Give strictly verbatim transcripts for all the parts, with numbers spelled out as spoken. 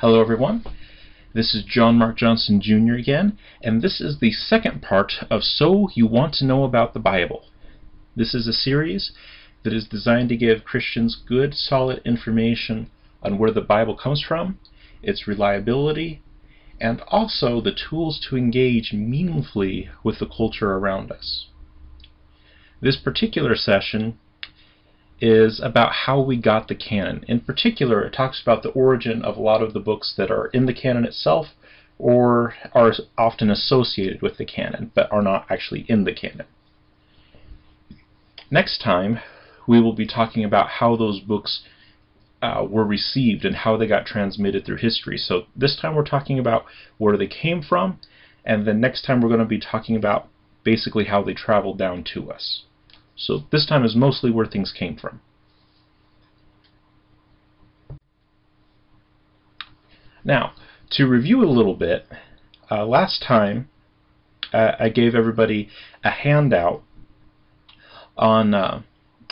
Hello everyone, this is John Mark Johnson Junior again, and this is the second part of So You Want to Know About the Bible. This is a series that is designed to give Christians good, solid information on where the Bible comes from, its reliability, and also the tools to engage meaningfully with the culture around us. This particular session is about how we got the canon. In particular, it talks about the origin of a lot of the books that are in the canon itself or are often associated with the canon but are not actually in the canon. Next time, we will be talking about how those books uh, were received and how they got transmitted through history. So this time we're talking about where they came from, and then next time we're going to be talking about basically how they traveled down to us. So this time is mostly where things came from. Now, to review a little bit, uh, last time uh, I gave everybody a handout on uh,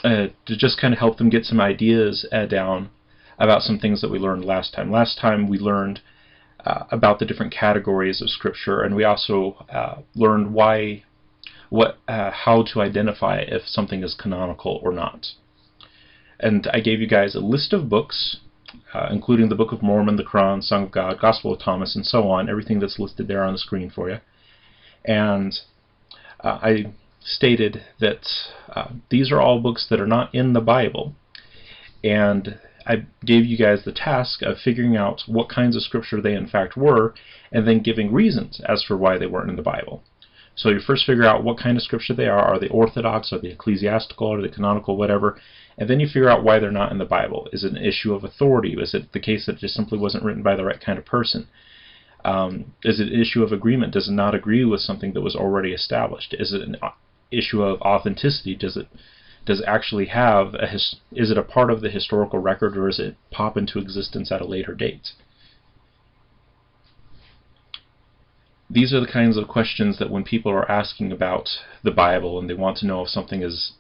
uh, to just kind of help them get some ideas uh, down about some things that we learned last time. Last time we learned uh, about the different categories of Scripture, and we also uh, learned why What, uh, how to identify if something is canonical or not. And I gave you guys a list of books, uh, including the Book of Mormon, the Quran, Song of God, Gospel of Thomas, and so on, everything that's listed there on the screen for you. And uh, I stated that uh, these are all books that are not in the Bible, and I gave you guys the task of figuring out what kinds of scripture they in fact were, and then giving reasons as for why they weren't in the Bible. So you first figure out what kind of scripture they are. Are they orthodox? Are they ecclesiastical? Are they canonical? Whatever. And then you figure out why they're not in the Bible. Is it an issue of authority? Is it the case that it just simply wasn't written by the right kind of person? Um, is it an issue of agreement? Does it not agree with something that was already established? Is it an issue of authenticity? Does it does it actually have a his, is it a part of the historical record, or is it pop into existence at a later date? These are the kinds of questions that when people are asking about the Bible and they want to know if something is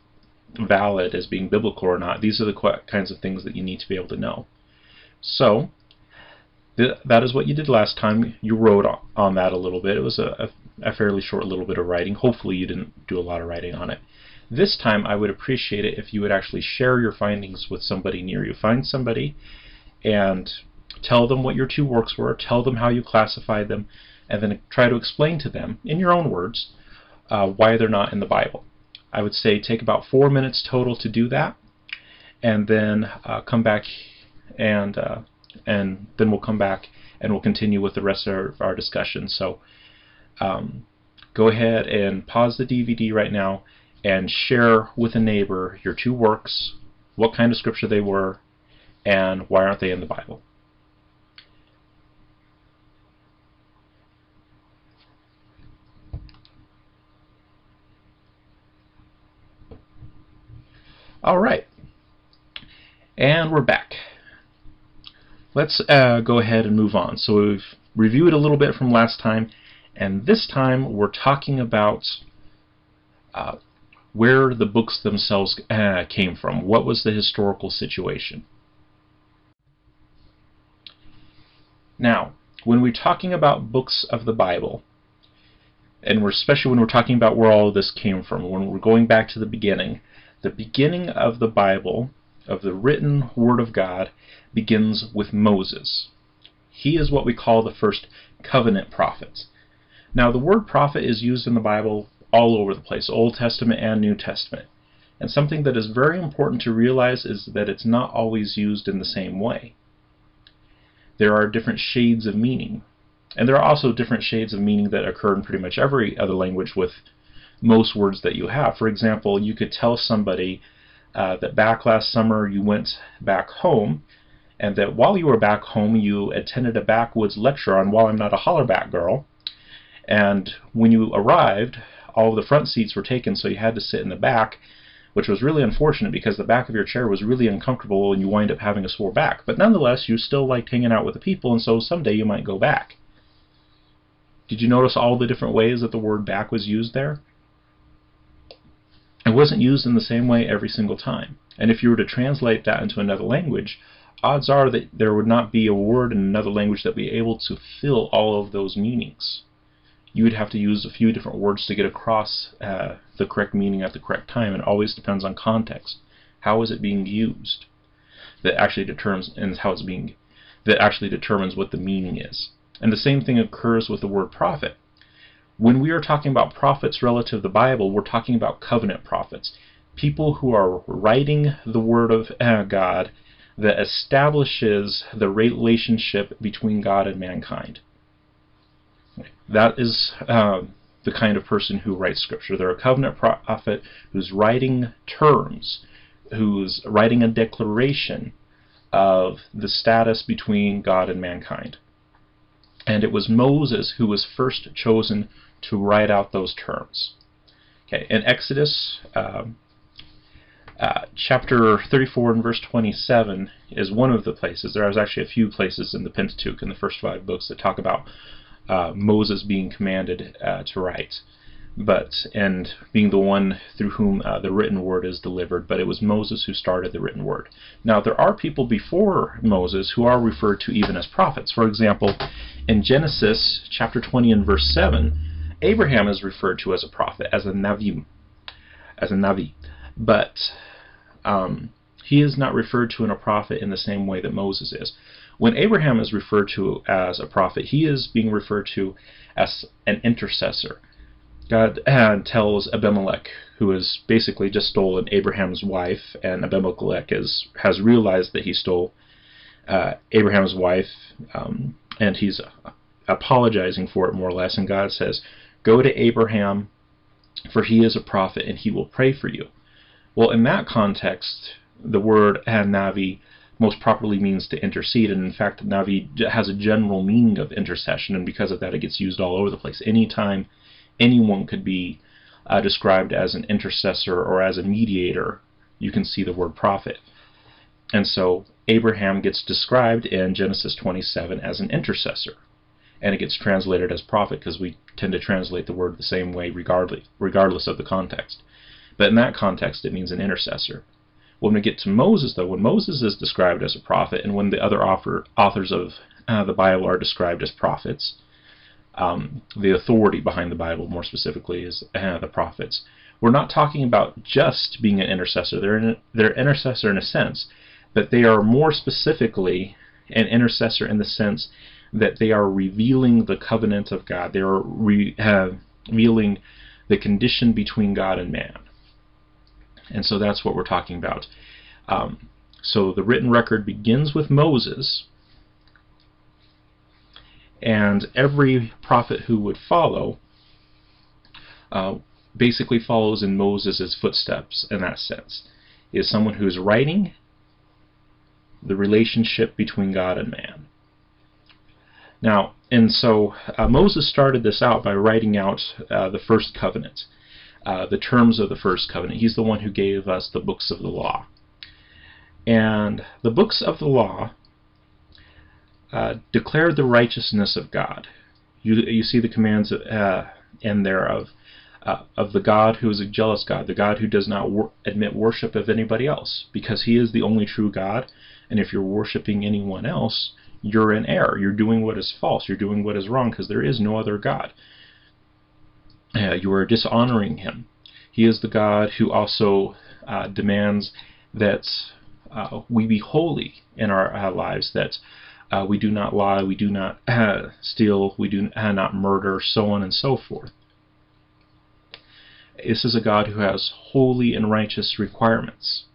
valid as being biblical or not, these are the qu kinds of things that you need to be able to know. So, th that is what you did last time. You wrote on, on that a little bit. It was a, a, a fairly short little bit of writing. Hopefully you didn't do a lot of writing on it. This time I would appreciate it if you would actually share your findings with somebody near you. Find somebody and tell them what your two works were. Tell them how you classified them, and then try to explain to them, in your own words, uh, why they're not in the Bible. I would say take about four minutes total to do that, and then uh, come back, and uh, and then we'll come back and we'll continue with the rest of our, our discussion. So um, go ahead and pause the D V D right now and share with a neighbor your two works, what kind of scripture they were, and why aren't they in the Bible. All right, and we're back. Let's uh, go ahead and move on. So we've reviewed a little bit from last time, and this time we're talking about uh, where the books themselves uh, came from. What was the historical situation? Now, when we're talking about books of the Bible, and we're especially when we're talking about where all of this came from, when we're going back to the beginning, the beginning of the Bible, of the written Word of God, begins with Moses. He is what we call the first covenant prophet. Now, the word prophet is used in the Bible all over the place, Old Testament and New Testament. And something that is very important to realize is that it's not always used in the same way. There are different shades of meaning. And there are also different shades of meaning that occur in pretty much every other language with most words that you have. For example, you could tell somebody uh, that back last summer you went back home, and that while you were back home you attended a backwoods lecture on While I'm Not a Hollerback Girl, and when you arrived all of the front seats were taken, so you had to sit in the back, which was really unfortunate because the back of your chair was really uncomfortable and you wind up having a sore back. But nonetheless, you still liked hanging out with the people, and so someday you might go back. Did you notice all the different ways that the word back was used there? It wasn't used in the same way every single time. And if you were to translate that into another language, odds are that there would not be a word in another language that would be able to fill all of those meanings. You would have to use a few different words to get across uh, the correct meaning at the correct time. It always depends on context. How is it being used? That actually determines and how it's being that actually determines what the meaning is. And the same thing occurs with the word prophet. When we are talking about prophets relative to the Bible, we're talking about covenant prophets, people who are writing the word of God that establishes the relationship between God and mankind. That is uh, the kind of person who writes scripture. They're a covenant prophet who's writing terms, who's writing a declaration of the status between God and mankind. And it was Moses who was first chosen to write out those terms. Okay, in Exodus um, uh, chapter thirty-four and verse twenty-seven is one of the places. There is actually a few places in the Pentateuch in the first five books that talk about uh, Moses being commanded uh, to write, but and being the one through whom uh, the written word is delivered. But it was Moses who started the written word. Now there are people before Moses who are referred to even as prophets. For example, in Genesis chapter twenty and verse seven, Abraham is referred to as a prophet, as a navi, as a navi, but um, he is not referred to as a prophet in the same way that Moses is. When Abraham is referred to as a prophet, he is being referred to as an intercessor. God uh, tells Abimelech, who has basically just stolen Abraham's wife, and Abimelech is, has realized that he stole uh, Abraham's wife, um, and he's uh, apologizing for it, more or less, and God says, "Go to Abraham, for he is a prophet, and he will pray for you." Well, in that context, the word Navi most properly means to intercede, and in fact, Navi has a general meaning of intercession, and because of that, it gets used all over the place. Anytime anyone could be uh, described as an intercessor or as a mediator, you can see the word prophet. And so Abraham gets described in Genesis twenty-seven as an intercessor, and it gets translated as prophet because we tend to translate the word the same way regardless, regardless of the context. But in that context, it means an intercessor. When we get to Moses, though, when Moses is described as a prophet, and when the other author, authors of uh, the Bible are described as prophets, Um, the authority behind the Bible, more specifically, is uh, the prophets. We're not talking about just being an intercessor. They're an, they're an intercessor in a sense, but they are more specifically an intercessor in the sense that they are revealing the covenant of God. They are re, uh, revealing the condition between God and man. And so that's what we're talking about. Um, so the written record begins with Moses, and every prophet who would follow uh, basically follows in Moses' footsteps in that sense. He is someone who is writing the relationship between God and man. Now, and so uh, Moses started this out by writing out uh, the first covenant, uh, the terms of the first covenant. He's the one who gave us the books of the law. And the books of the law Uh, declare the righteousness of God. You, you see the commands uh, in there of, uh, of the God who is a jealous God, the God who does not wor admit worship of anybody else, because he is the only true God, and if you're worshiping anyone else, you're in error. You're doing what is false. You're doing what is wrong, because there is no other God. Uh, you are dishonoring him. He is the God who also uh, demands that uh, we be holy in our uh, lives, that Uh, we do not lie, we do not uh, steal, we do uh, not murder, so on and so forth. This is a God who has holy and righteous requirements.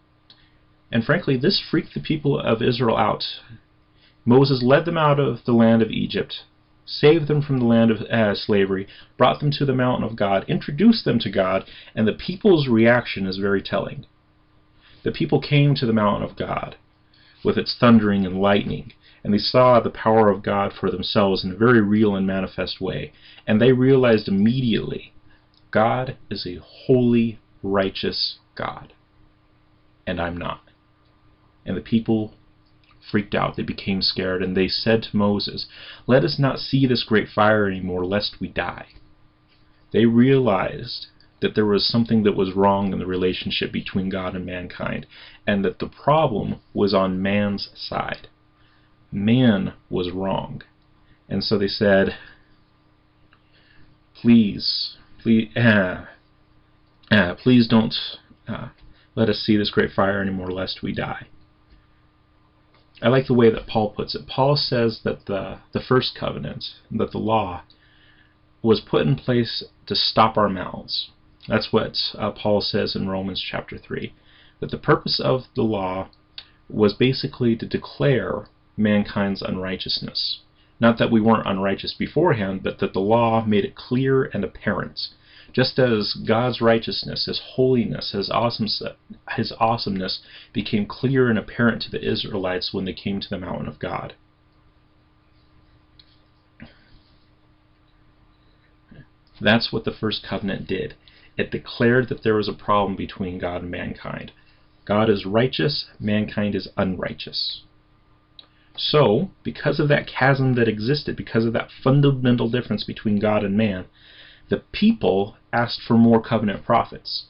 And frankly, this freaked the people of Israel out. Moses led them out of the land of Egypt, saved them from the land of uh, slavery, brought them to the mountain of God, introduced them to God, and the people's reaction is very telling. The people came to the mountain of God with its thundering and lightning, and they saw the power of God for themselves in a very real and manifest way. And they realized immediately, God is a holy, righteous God, and I'm not. And the people freaked out. They became scared, and they said to Moses, "Let us not see this great fire anymore, lest we die." They realized that there was something that was wrong in the relationship between God and mankind, and that the problem was on man's side. Man was wrong. And so they said, please, please, uh, uh, please don't uh, let us see this great fire anymore, lest we die. I like the way that Paul puts it. Paul says that the, the first covenant, that the law, was put in place to stop our mouths. That's what uh, Paul says in Romans chapter three, that the purpose of the law was basically to declare mankind's unrighteousness. Not that we weren't unrighteous beforehand, but that the law made it clear and apparent. Just as God's righteousness, His holiness, His awesomeness, His awesomeness became clear and apparent to the Israelites when they came to the mountain of God. That's what the first covenant did. It declared that there was a problem between God and mankind. God is righteous, mankind is unrighteous. So, because of that chasm that existed, because of that fundamental difference between God and man, the people asked for more covenant prophets.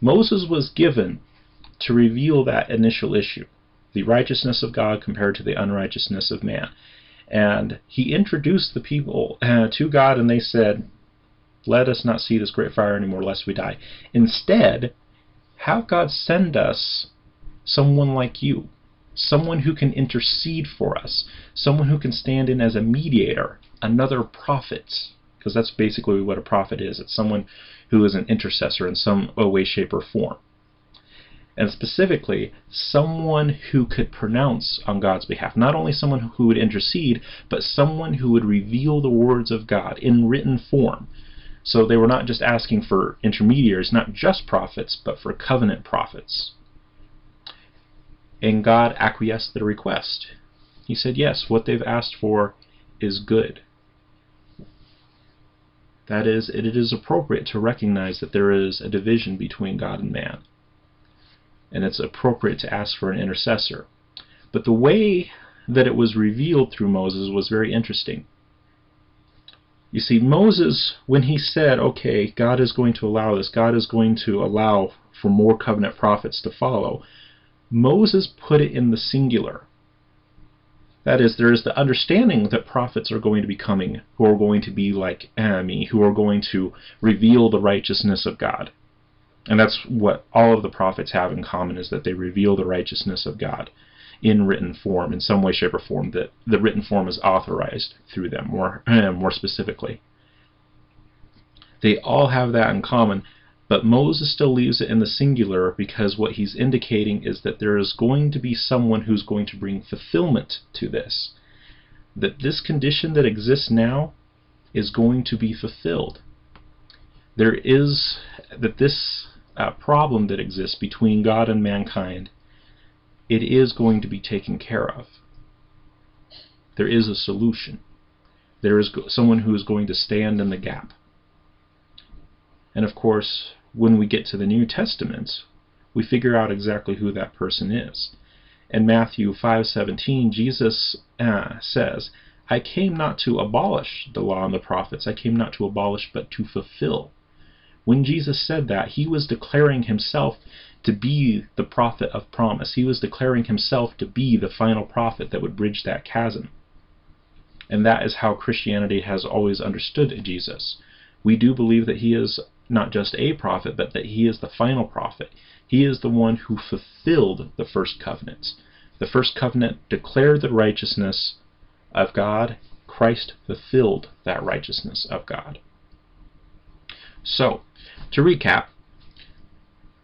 Moses was given to reveal that initial issue, the righteousness of God compared to the unrighteousness of man. And he introduced the people uh, to God, and they said, let us not see this great fire anymore, lest we die. Instead, have God send us someone like you, someone who can intercede for us, someone who can stand in as a mediator, another prophet. Because that's basically what a prophet is. It's someone who is an intercessor in some way, shape, or form. And specifically, someone who could pronounce on God's behalf. Not only someone who would intercede, but someone who would reveal the words of God in written form. So they were not just asking for intermediaries, not just prophets, but for covenant prophets. And God acquiesced to the request. He said, yes, what they've asked for is good. That is, it is appropriate to recognize that there is a division between God and man. And it's appropriate to ask for an intercessor. But the way that it was revealed through Moses was very interesting. You see, Moses, when he said, okay, God is going to allow this, God is going to allow for more covenant prophets to follow, Moses put it in the singular. That is, there is the understanding that prophets are going to be coming, who are going to be like me, who are going to reveal the righteousness of God. And that's what all of the prophets have in common, is that they reveal the righteousness of God in written form, in some way, shape, or form, that the written form is authorized through them, more, more specifically. They all have that in common, but Moses still leaves it in the singular, because what he's indicating is that there is going to be someone who's going to bring fulfillment to this. That this condition that exists now is going to be fulfilled. There is, that this uh, problem that exists between God and mankind, it is going to be taken care of. There is a solution. There is someone who is going to stand in the gap. And of course, when we get to the New Testament, we figure out exactly who that person is. In Matthew five seventeen, Jesus uh, says, I came not to abolish the law and the prophets, I came not to abolish, but to fulfill. When Jesus said that, he was declaring himself to be the prophet of promise. He was declaring himself to be the final prophet that would bridge that chasm. And that is how Christianity has always understood Jesus. We do believe that he is not just a prophet, but that he is the final prophet. He is the one who fulfilled the first covenant. The first covenant declared the righteousness of God. Christ fulfilled that righteousness of God. So, to recap,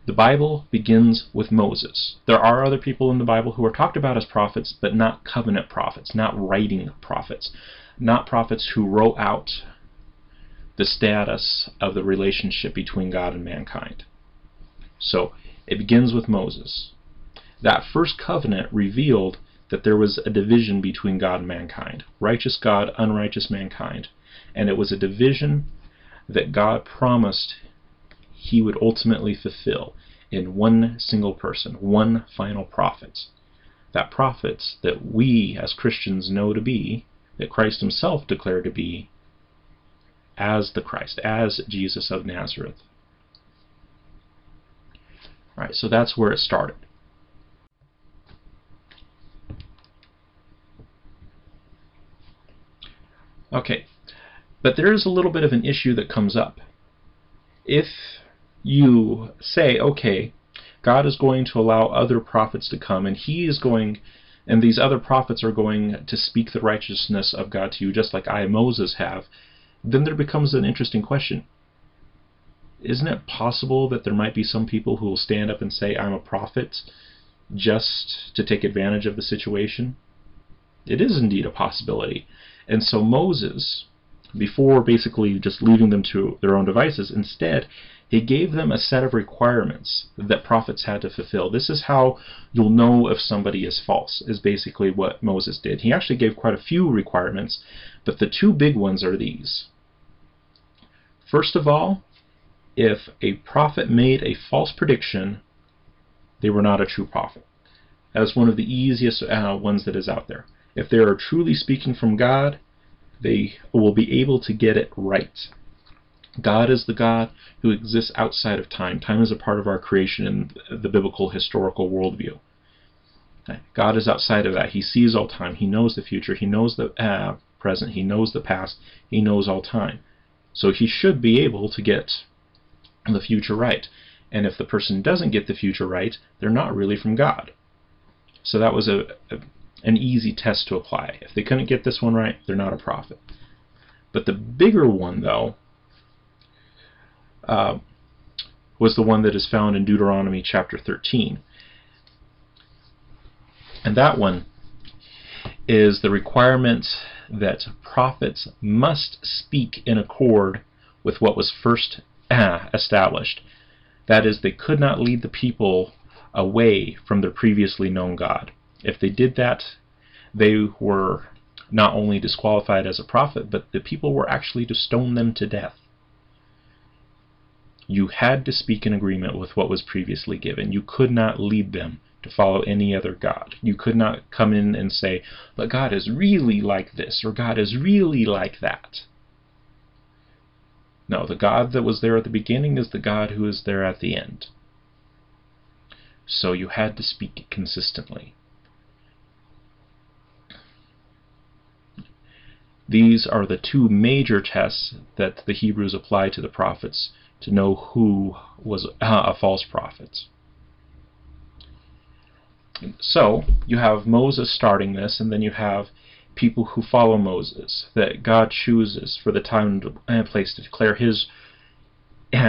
the Bible begins with Moses. There are other people in the Bible who are talked about as prophets, but not covenant prophets, not writing prophets, not prophets who wrote out the status of the relationship between God and mankind. So, it begins with Moses. That first covenant revealed that there was a division between God and mankind. Righteous God, unrighteous mankind. And it was a division that God promised he would ultimately fulfill in one single person, one final prophet. That prophet that we as Christians know to be, that Christ himself declared to be as the Christ, as Jesus of Nazareth, Right, so that's where it started. Okay, but there is a little bit of an issue that comes up. If you say, okay, God is going to allow other prophets to come, and he is going, and these other prophets are going to speak the righteousness of God to you, just like I, Moses, have, then there becomes an interesting question. Isn't it possible that there might be some people who will stand up and say, I'm a prophet, just to take advantage of the situation? It is indeed a possibility. And so Moses, before basically just leaving them to their own devices, instead, he gave them a set of requirements that prophets had to fulfill. This is how you'll know if somebody is false, is basically what Moses did. He actually gave quite a few requirements, but the two big ones are these. First of all, if a prophet made a false prediction, they were not a true prophet. That's one of the easiest uh, ones that is out there. If they are truly speaking from God, they will be able to get it right. God is the God who exists outside of time. Time is a part of our creation in the biblical historical worldview. God is outside of that. He sees all time. He knows the future. He knows the uh, present. He knows the past. He knows all time. So he should be able to get the future right. And if the person doesn't get the future right, they're not really from God. So that was a, a an easy test to apply. If they couldn't get this one right, they're not a prophet. But the bigger one, though, uh, was the one that is found in Deuteronomy chapter thirteen. And that one is the requirement that prophets must speak in accord with what was first uh, established. That is, they could not lead the people away from their previously known God. If they did that, they were not only disqualified as a prophet, but the people were actually to stone them to death. You had to speak in agreement with what was previously given. You could not lead them to follow any other God. You could not come in and say, but God is really like this, or God is really like that. No, the God that was there at the beginning is the God who is there at the end. So you had to speak consistently. These are the two major tests that the Hebrews apply to the prophets to know who was a false prophet. So you have Moses starting this, and then you have people who follow Moses, that God chooses for the time and place to declare his,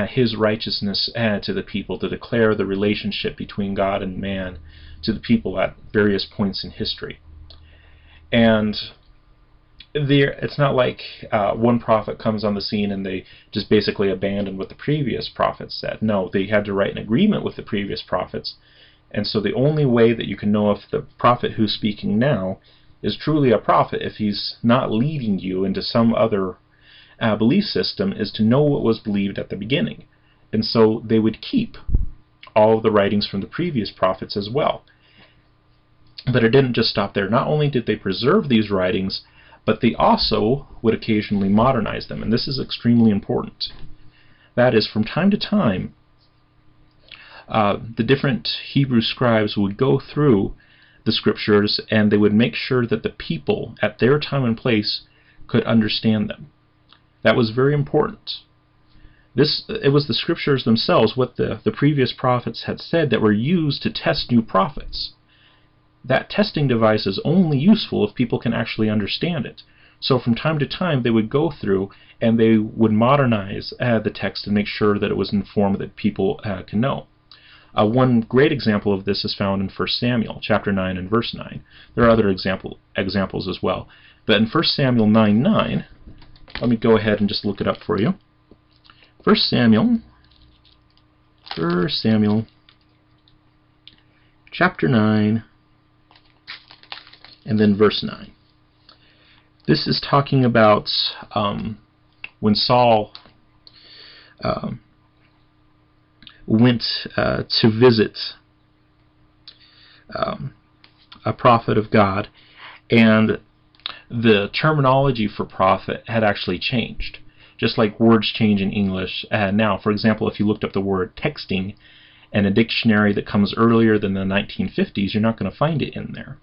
his righteousness to the people, to declare the relationship between God and man to the people at various points in history. And There, it's not like uh, one prophet comes on the scene and they just basically abandon what the previous prophets said. No, they had to write an agreement with the previous prophets. And so the only way that you can know if the prophet who's speaking now is truly a prophet, if he's not leading you into some other uh, belief system, is to know what was believed at the beginning. And so they would keep all of the writings from the previous prophets as well. But it didn't just stop there. Not only did they preserve these writings, but they also would occasionally modernize them, and this is extremely important. That is, from time to time, uh, the different Hebrew scribes would go through the scriptures, and they would make sure that the people, at their time and place, could understand them. That was very important. This, it was the scriptures themselves, what the, the previous prophets had said, that were used to test new prophets. That testing device is only useful if people can actually understand it. So from time to time they would go through and they would modernize uh, the text and make sure that it was informed that people uh, can know. Uh, one great example of this is found in First Samuel chapter nine and verse nine. There are other example, examples as well. But in First Samuel nine nine, let me go ahead and just look it up for you. First Samuel, First Samuel chapter nine, and then verse nine. This is talking about um, when Saul um, went uh, to visit um, a prophet of God, and the terminology for prophet had actually changed, just like words change in English uh, now. For example, if you looked up the word texting, and a dictionary that comes earlier than the nineteen fifties, you're not going to find it in there.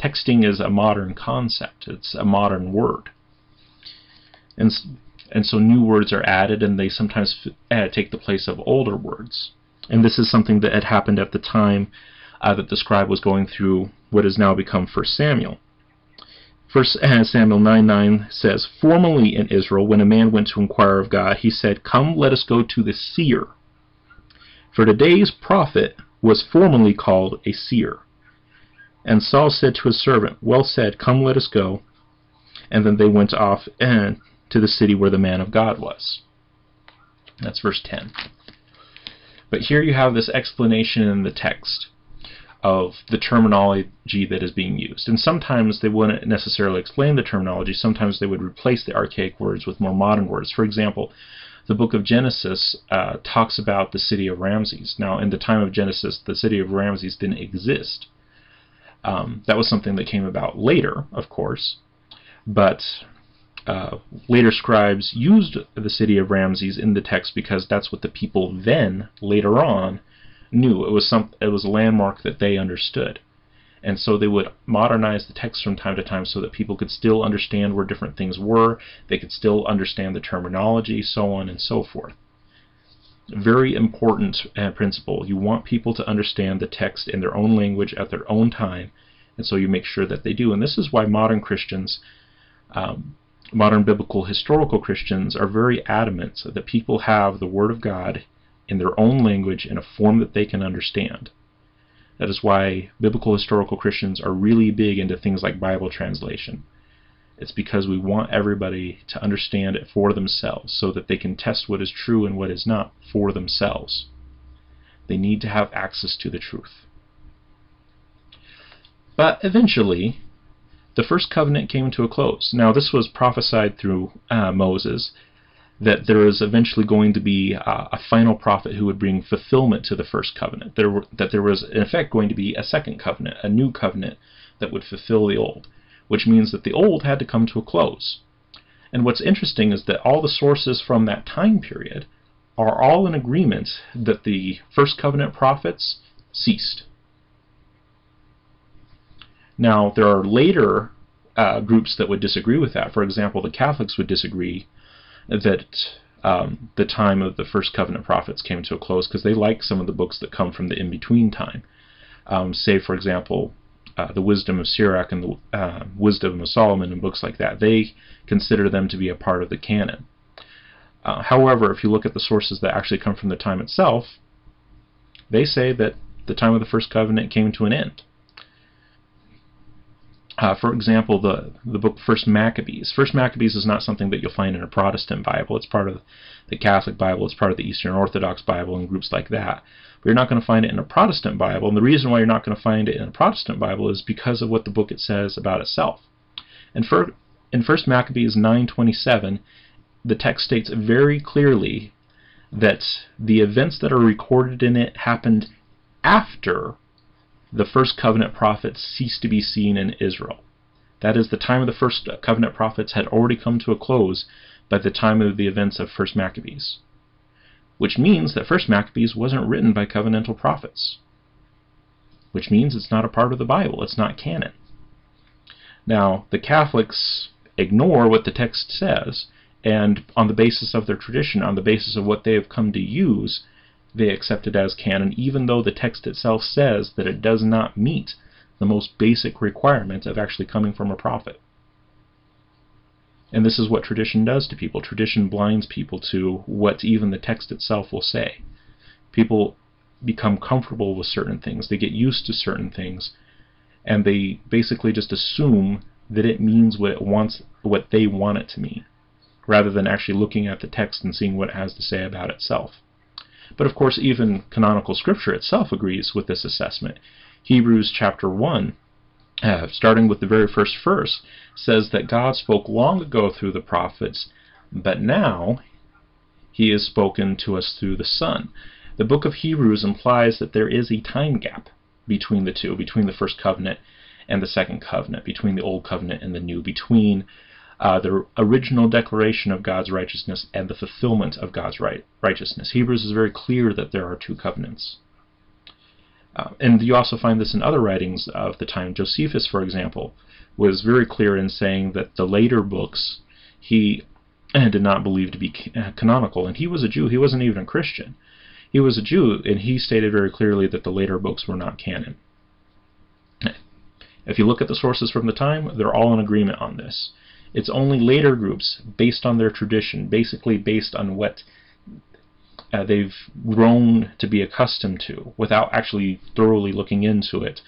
Texting is a modern concept. It's a modern word. And, and so new words are added, and they sometimes uh, take the place of older words. And this is something that had happened at the time uh, that the scribe was going through what has now become First Samuel. First Samuel nine nine says, "Formerly in Israel, when a man went to inquire of God, he said, 'Come, let us go to the seer.' For today's prophet was formerly called a seer. And Saul said to his servant, 'Well said, come, let us go.' And then they went off and to the city where the man of God was." That's verse ten. But here you have this explanation in the text of the terminology that is being used. And sometimes they wouldn't necessarily explain the terminology. Sometimes they would replace the archaic words with more modern words. For example, the book of Genesis uh, talks about the city of Ramses. Now, in the time of Genesis, the city of Ramses didn't exist. Um, that was something that came about later, of course. But uh, later scribes used the city of Ramses in the text because that's what the people then, later on, knew. It was some, it was a landmark that they understood. And so they would modernize the text from time to time so that people could still understand where different things were, they could still understand the terminology, so on and so forth. Very important uh, principle. You want people to understand the text in their own language at their own time, and so you make sure that they do. And this is why modern Christians, um, modern biblical historical Christians, are very adamant that people have the Word of God in their own language in a form that they can understand. That is why biblical historical Christians are really big into things like Bible translation. It's because we want everybody to understand it for themselves so that they can test what is true and what is not for themselves. They need to have access to the truth. But eventually, the first covenant came to a close. Now, this was prophesied through uh, Moses, that there is eventually going to be uh, a final prophet who would bring fulfillment to the first covenant. There were, that there was, in effect, going to be a second covenant, a new covenant that would fulfill the old, which means that the old had to come to a close. And what's interesting is that all the sources from that time period are all in agreement that the first covenant prophets ceased. Now, there are later uh, groups that would disagree with that. For example, the Catholics would disagree that um, the time of the first covenant prophets came to a close, because they like some of the books that come from the in-between time. Um, say, for example, uh, the Wisdom of Sirach and the uh, Wisdom of Solomon and books like that. They consider them to be a part of the canon. Uh, however, if you look at the sources that actually come from the time itself, they say that the time of the first covenant came to an end. Uh, for example, the, the book First Maccabees. First Maccabees is not something that you'll find in a Protestant Bible. It's part of the Catholic Bible. It's part of the Eastern Orthodox Bible and groups like that. But you're not going to find it in a Protestant Bible. And the reason why you're not going to find it in a Protestant Bible is because of what the book it says about itself. And for, in First Maccabees nine twenty-seven, the text states very clearly that the events that are recorded in it happened after the first covenant prophets ceased to be seen in Israel. That is, the time of the first covenant prophets had already come to a close by the time of the events of First Maccabees, which means that First Maccabees wasn't written by covenantal prophets, which means it's not a part of the Bible. It's not canon. Now, the Catholics ignore what the text says, and on the basis of their tradition, on the basis of what they have come to use, they accept it as canon, even though the text itself says that it does not meet the most basic requirement of actually coming from a prophet. And this is what tradition does to people. Tradition blinds people to what even the text itself will say. People become comfortable with certain things. They get used to certain things, and they basically just assume that it means what it wants, what they want it to mean, rather than actually looking at the text and seeing what it has to say about itself. But of course, even canonical scripture itself agrees with this assessment. Hebrews chapter one, uh, starting with the very first verse, says that God spoke long ago through the prophets, but now he has spoken to us through the Son. The book of Hebrews implies that there is a time gap between the two, between the first covenant and the second covenant, between the old covenant and the new, between Uh, the original declaration of God's righteousness and the fulfillment of God's right, righteousness. Hebrews is very clear that there are two covenants, Uh, and you also find this in other writings of the time. Josephus, for example, was very clear in saying that the later books he did not believe to be canonical. And he was a Jew. He wasn't even a Christian. He was a Jew, and he stated very clearly that the later books were not canon. If you look at the sources from the time, they're all in agreement on this. It's only later groups, based on their tradition, basically based on what uh, they've grown to be accustomed to, without actually thoroughly looking into it,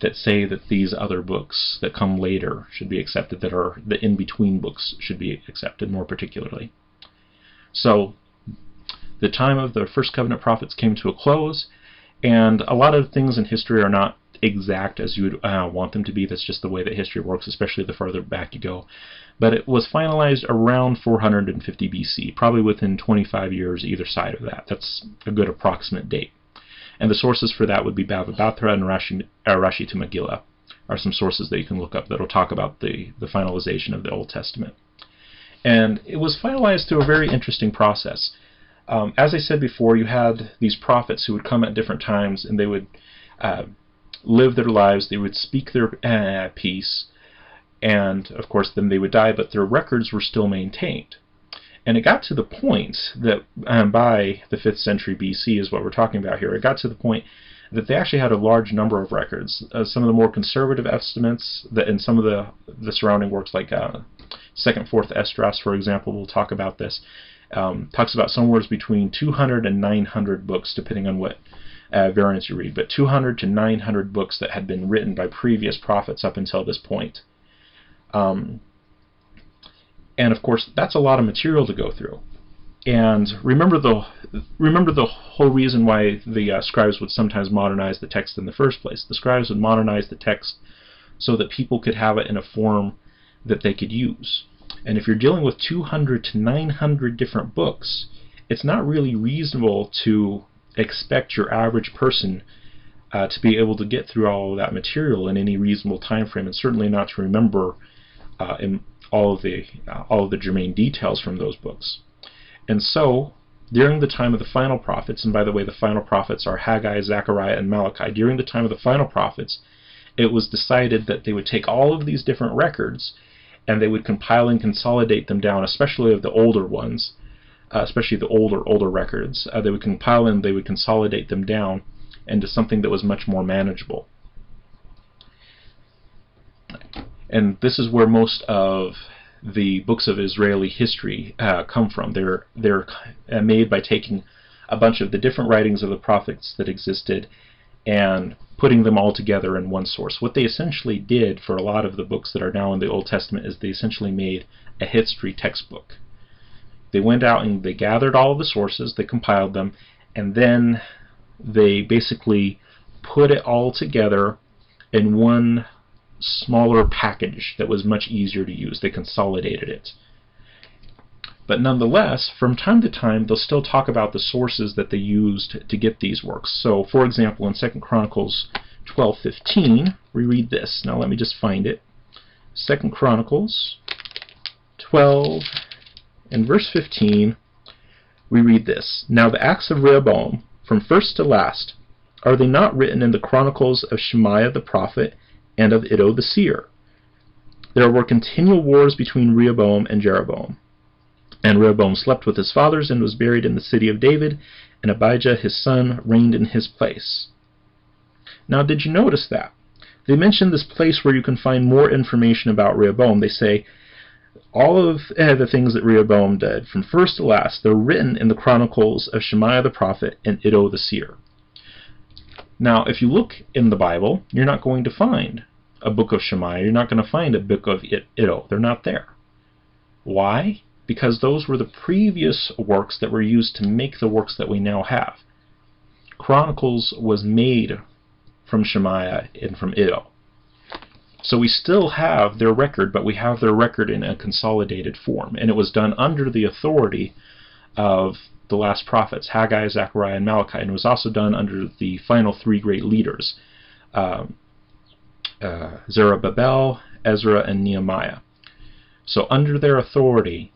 that say that these other books that come later should be accepted, that are the in-between books should be accepted more particularly. So the time of the First Covenant prophets came to a close, and a lot of things in history are not exact as you would uh, want them to be. That's just the way that history works, especially the further back you go. But it was finalized around four hundred fifty B C, probably within twenty-five years either side of that. That's a good approximate date. And the sources for that would be Bava Bathra and Rashi, uh, Rashi to Megillah are some sources that you can look up that will talk about the, the finalization of the Old Testament. And it was finalized through a very interesting process. Um, as I said before, you had these prophets who would come at different times, and they would uh, live their lives, they would speak their uh, piece, and of course then they would die, but their records were still maintained. And it got to the point that um, by the fifth century B C is what we're talking about here, it got to the point that they actually had a large number of records. Uh, some of the more conservative estimates, that in some of the, the surrounding works like uh, second, fourth Esdras, for example, we'll talk about this, um, talks about somewhere between two hundred and nine hundred books, depending on what uh, variants you read, but two hundred to nine hundred books that had been written by previous prophets up until this point. Um, And of course, that's a lot of material to go through. And remember the remember the whole reason why the uh, scribes would sometimes modernize the text in the first place. The scribes would modernize the text so that people could have it in a form that they could use. And if you're dealing with two hundred to nine hundred different books, it's not really reasonable to expect your average person uh, to be able to get through all of that material in any reasonable time frame, and certainly not to remember uh, in, all of the uh, all of the germane details from those books. And so during the time of the final prophets, and by the way, the final prophets are Haggai, Zechariah, and Malachi. During the time of the final prophets, it was decided that they would take all of these different records and they would compile and consolidate them down, especially of the older ones, uh, especially the older older records. Uh, they would compile and they would consolidate them down into something that was much more manageable. And this is where most of the books of Israeli history uh, come from. They're, they're made by taking a bunch of the different writings of the prophets that existed and putting them all together in one source. What they essentially did for a lot of the books that are now in the Old Testament is they essentially made a history textbook. They went out and they gathered all of the sources, they compiled them, and then they basically put it all together in one smaller package that was much easier to use. They consolidated it. But nonetheless, from time to time, they'll still talk about the sources that they used to get these works. So, for example, in Second Chronicles twelve fifteen, we read this. Now let me just find it. Second Chronicles twelve, in verse fifteen, we read this. Now the acts of Rehoboam, from first to last, are they not written in the chronicles of Shemaiah the prophet, and of Ido the seer? There were continual wars between Rehoboam and Jeroboam. And Rehoboam slept with his fathers and was buried in the city of David, and Abijah his son reigned in his place. Now, did you notice that? They mention this place where you can find more information about Rehoboam. They say, all of eh, the things that Rehoboam did, from first to last, they're written in the chronicles of Shemaiah the prophet and Ido the seer. Now, if you look in the Bible, you're not going to find a book of Shemaiah. You're not going to find a book of Ido. They're not there. Why? Because those were the previous works that were used to make the works that we now have. Chronicles was made from Shemaiah and from Ido. So we still have their record, but we have their record in a consolidated form. And it was done under the authority of the last prophets, Haggai, Zechariah, and Malachi, and it was also done under the final three great leaders, um, uh, Zerubbabel, Ezra, and Nehemiah. So under their authority,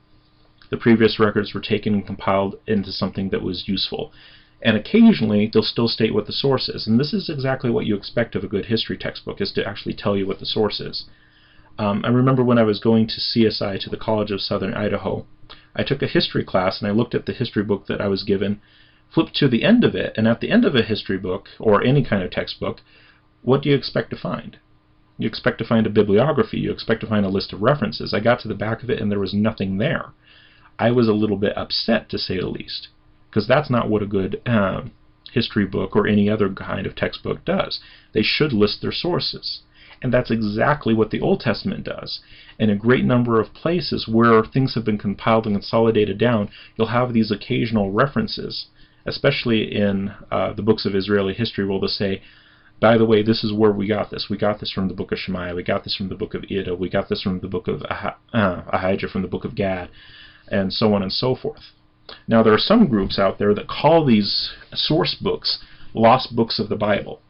the previous records were taken and compiled into something that was useful. and occasionally they'll still state what the source is. And this is exactly what you expect of a good history textbook, is to actually tell you what the source is. Um, I remember when I was going to C S I, to the College of Southern Idaho, I took a history class and I looked at the history book that I was given, flipped to the end of it, and at the end of a history book, or any kind of textbook, what do you expect to find? You expect to find a bibliography, you expect to find a list of references. I got to the back of it and there was nothing there. I was a little bit upset, to say the least, because that's not what a good um, history book or any other kind of textbook does. They should list their sources. And that's exactly what the Old Testament does. In a great number of places where things have been compiled and consolidated down, you'll have these occasional references, especially in uh, the books of Israeli history, where they'll say, by the way, this is where we got this. We got this from the book of Shemaiah. We got this from the book of Ido. We got this from the book of ah uh, Ahijah, from the book of Gad, and so on and so forth. Now, there are some groups out there that call these source books lost books of the Bible.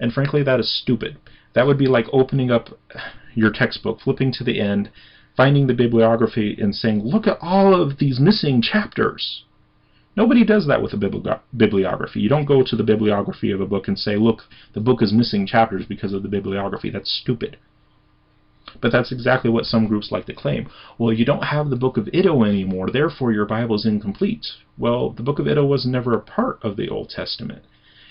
And frankly, that is stupid. That would be like opening up your textbook, flipping to the end, finding the bibliography, and saying, look at all of these missing chapters. Nobody does that with a bibli bibliography. You don't go to the bibliography of a book and say, look, the book is missing chapters because of the bibliography. That's stupid. But that's exactly what some groups like to claim. Well, you don't have the book of Iddo anymore, therefore your Bible is incomplete. Well, the book of Iddo was never a part of the Old Testament.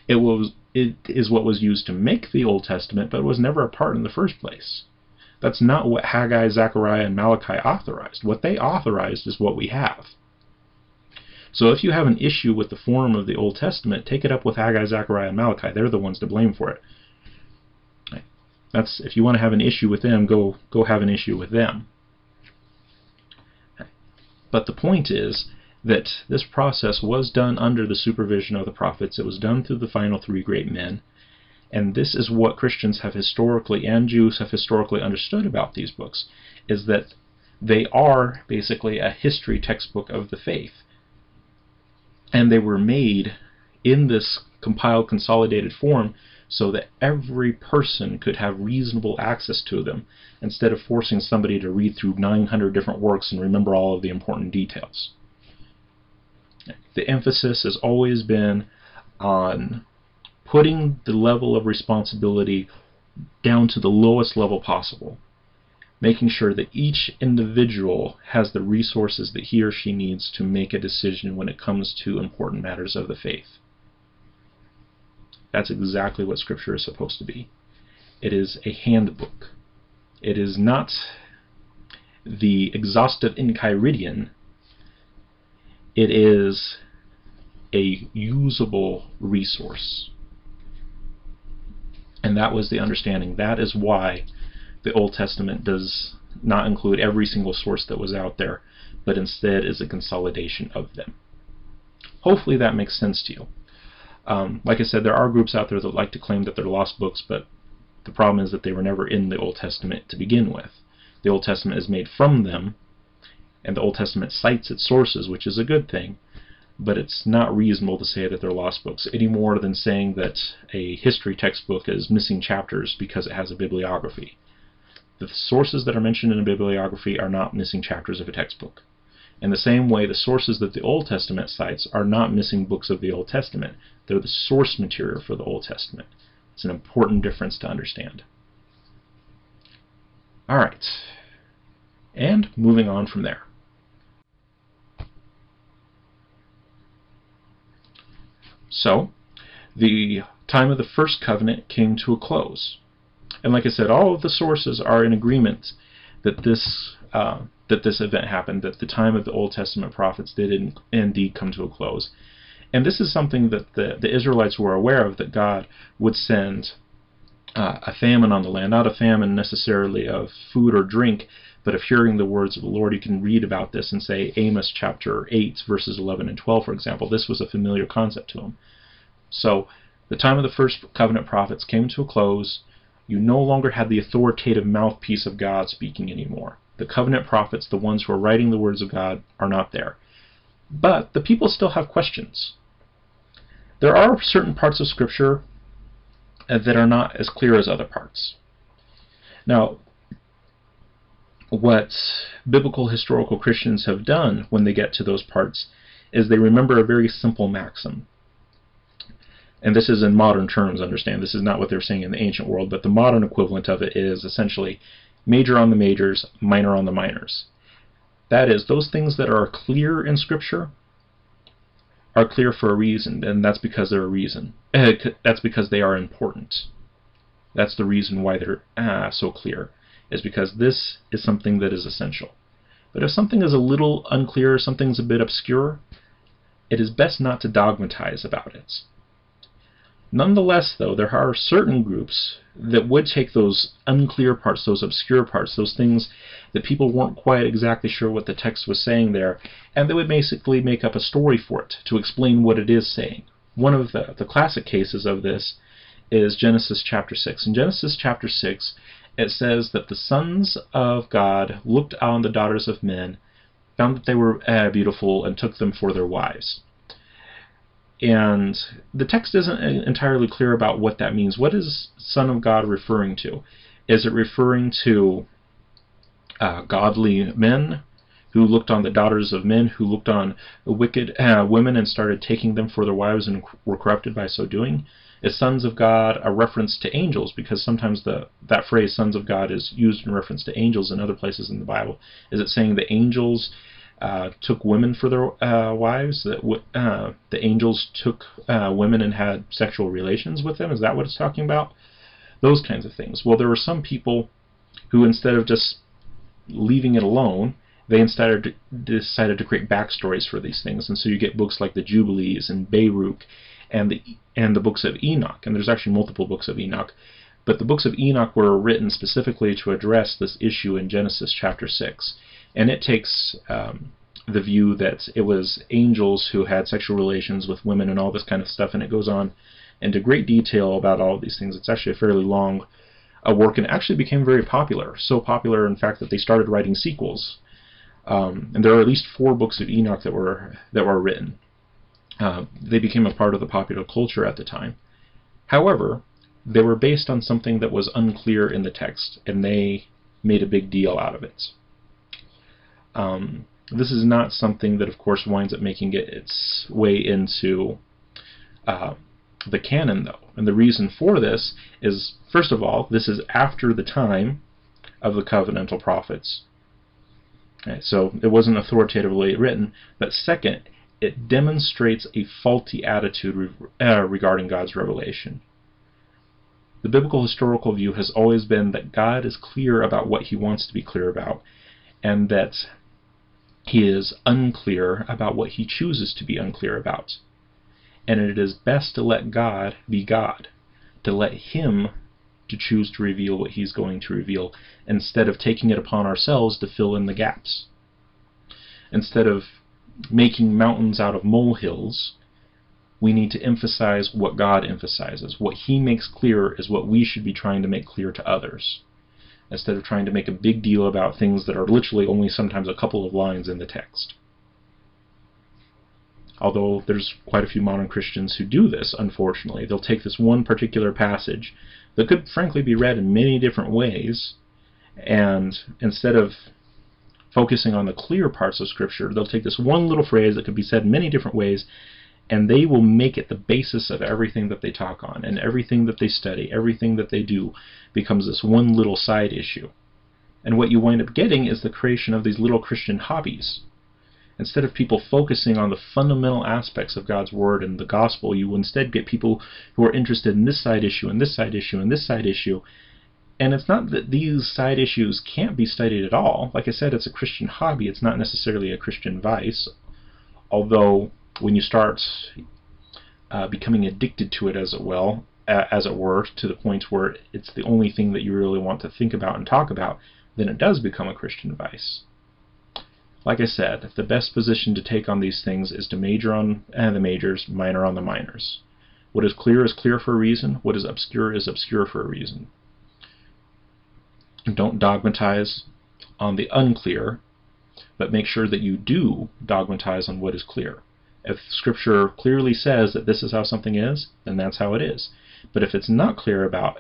It was, it is what was used to make the Old Testament, but it was never a part in the first place. That's not what Haggai, Zechariah, and Malachi authorized. What they authorized is what we have. So if you have an issue with the form of the Old Testament, take it up with Haggai, Zechariah, and Malachi. They're the ones to blame for it. That's, if you want to have an issue with them, go, go have an issue with them. But the point is that this process was done under the supervision of the prophets. It was done through the final three great men. And this is what Christians have historically, and Jews have historically, understood about these books, is that they are basically a history textbook of the faith. And they were made in this compiled, consolidated form so that every person could have reasonable access to them, instead of forcing somebody to read through nine hundred different works and remember all of the important details. The emphasis has always been on putting the level of responsibility down to the lowest level possible, making sure that each individual has the resources that he or she needs to make a decision when it comes to important matters of the faith. That's exactly what Scripture is supposed to be. It is a handbook. It is not the exhaustive enchiridion. It is a usable resource. And that was the understanding. That is why the Old Testament does not include every single source that was out there, but instead is a consolidation of them. Hopefully that makes sense to you. Um, like I said, there are groups out there that like to claim that they're lost books, but the problem is that they were never in the Old Testament to begin with. The Old Testament is made from them, and the Old Testament cites its sources, which is a good thing, but it's not reasonable to say that they're lost books, any more than saying that a history textbook is missing chapters because it has a bibliography. The sources that are mentioned in a bibliography are not missing chapters of a textbook. In the same way, the sources that the Old Testament cites are not missing books of the Old Testament. They're the source material for the Old Testament. It's an important difference to understand. All right, and moving on from there. So, the time of the First Covenant came to a close. And like I said, all of the sources are in agreement that this uh, that this event happened, that the time of the Old Testament prophets did in, indeed come to a close. And this is something that the, the Israelites were aware of, that God would send uh, a famine on the land, not a famine necessarily of food or drink, but of hearing the words of the Lord. You can read about this in, say, Amos chapter eight, verses eleven and twelve, for example. This was a familiar concept to them. So the time of the First Covenant prophets came to a close. You no longer had the authoritative mouthpiece of God speaking anymore. The covenant prophets, the ones who are writing the words of God, are not there. But the people still have questions. There are certain parts of Scripture that are not as clear as other parts. Now, what biblical historical Christians have done when they get to those parts is they remember a very simple maxim. and this is in modern terms, understand, this is not what they were saying in the ancient world, but the modern equivalent of it is essentially major on the majors, minor on the minors. That is, those things that are clear in Scripture are clear for a reason, and that's because they're a reason. That's because they are important. That's the reason why they're ah, so clear, is because this is something that is essential. But if something is a little unclear, something's a bit obscure, it is best not to dogmatize about it. Nonetheless, though, there are certain groups that would take those unclear parts, those obscure parts, those things that people weren't quite exactly sure what the text was saying there, and they would basically make up a story for it to explain what it is saying. One of the, the classic cases of this is Genesis chapter six. In Genesis chapter six, it says that the sons of God looked on the daughters of men, found that they were uh, beautiful, and took them for their wives. And the text isn't entirely clear about what that means. What is Son of God referring to? Is it referring to uh, godly men who looked on the daughters of men, who looked on wicked uh, women and started taking them for their wives and were corrupted by so doing? Is Sons of God a reference to angels? Because sometimes the that phrase, Sons of God, is used in reference to angels in other places in the Bible. Is it saying the angels Uh, took women for their uh, wives, that w uh, the angels took uh, women and had sexual relations with them? Is that what it's talking about? Those kinds of things. Well, there were some people who, instead of just leaving it alone, they instead decided to create backstories for these things, and so you get books like the Jubilees and Baruch and the, and the books of Enoch, and there's actually multiple books of Enoch, but the books of Enoch were written specifically to address this issue in Genesis chapter six. And it takes um, the view that it was angels who had sexual relations with women and all this kind of stuff, and it goes on into great detail about all of these things. It's actually a fairly long uh, work, and it actually became very popular. So popular, in fact, that they started writing sequels. Um, and there are at least four books of Enoch that were, that were written. Uh, they became a part of the popular culture at the time. However, they were based on something that was unclear in the text, and they made a big deal out of it. Um, this is not something that, of course, winds up making it its way into uh, the canon, though. And the reason for this is, first of all, this is after the time of the covenantal prophets. Okay, so it wasn't authoritatively written. But second, it demonstrates a faulty attitude re uh, regarding God's revelation. The biblical historical view has always been that God is clear about what he wants to be clear about, and that he is unclear about what he chooses to be unclear about. And it is best to let God be God, to let him to choose to reveal what he's going to reveal, instead of taking it upon ourselves to fill in the gaps. Instead of making mountains out of molehills, we need to emphasize what God emphasizes. What he makes clear is what we should be trying to make clear to others, instead of trying to make a big deal about things that are literally only sometimes a couple of lines in the text. Although there's quite a few modern Christians who do this, unfortunately. They'll take this one particular passage that could frankly be read in many different ways, and instead of focusing on the clear parts of Scripture, they'll take this one little phrase that could be said in many different ways, and they will make it the basis of everything that they talk on, and everything that they study, everything that they do becomes this one little side issue. And what you wind up getting is the creation of these little Christian hobbies. Instead of people focusing on the fundamental aspects of God's Word and the Gospel, you will instead get people who are interested in this side issue, and this side issue, and this side issue. And it's not that these side issues can't be studied at all. Like I said, it's a Christian hobby. It's not necessarily a Christian vice, although when you start uh, becoming addicted to it, as it well, uh, as it were, to the point where it's the only thing that you really want to think about and talk about, then it does become a Christian vice. Like I said, the best position to take on these things is to major on uh, the majors, minor on the minors. What is clear is clear for a reason. What is obscure is obscure for a reason. Don't dogmatize on the unclear, but make sure that you do dogmatize on what is clear. If Scripture clearly says that this is how something is, then that's how it is. But if it's not clear about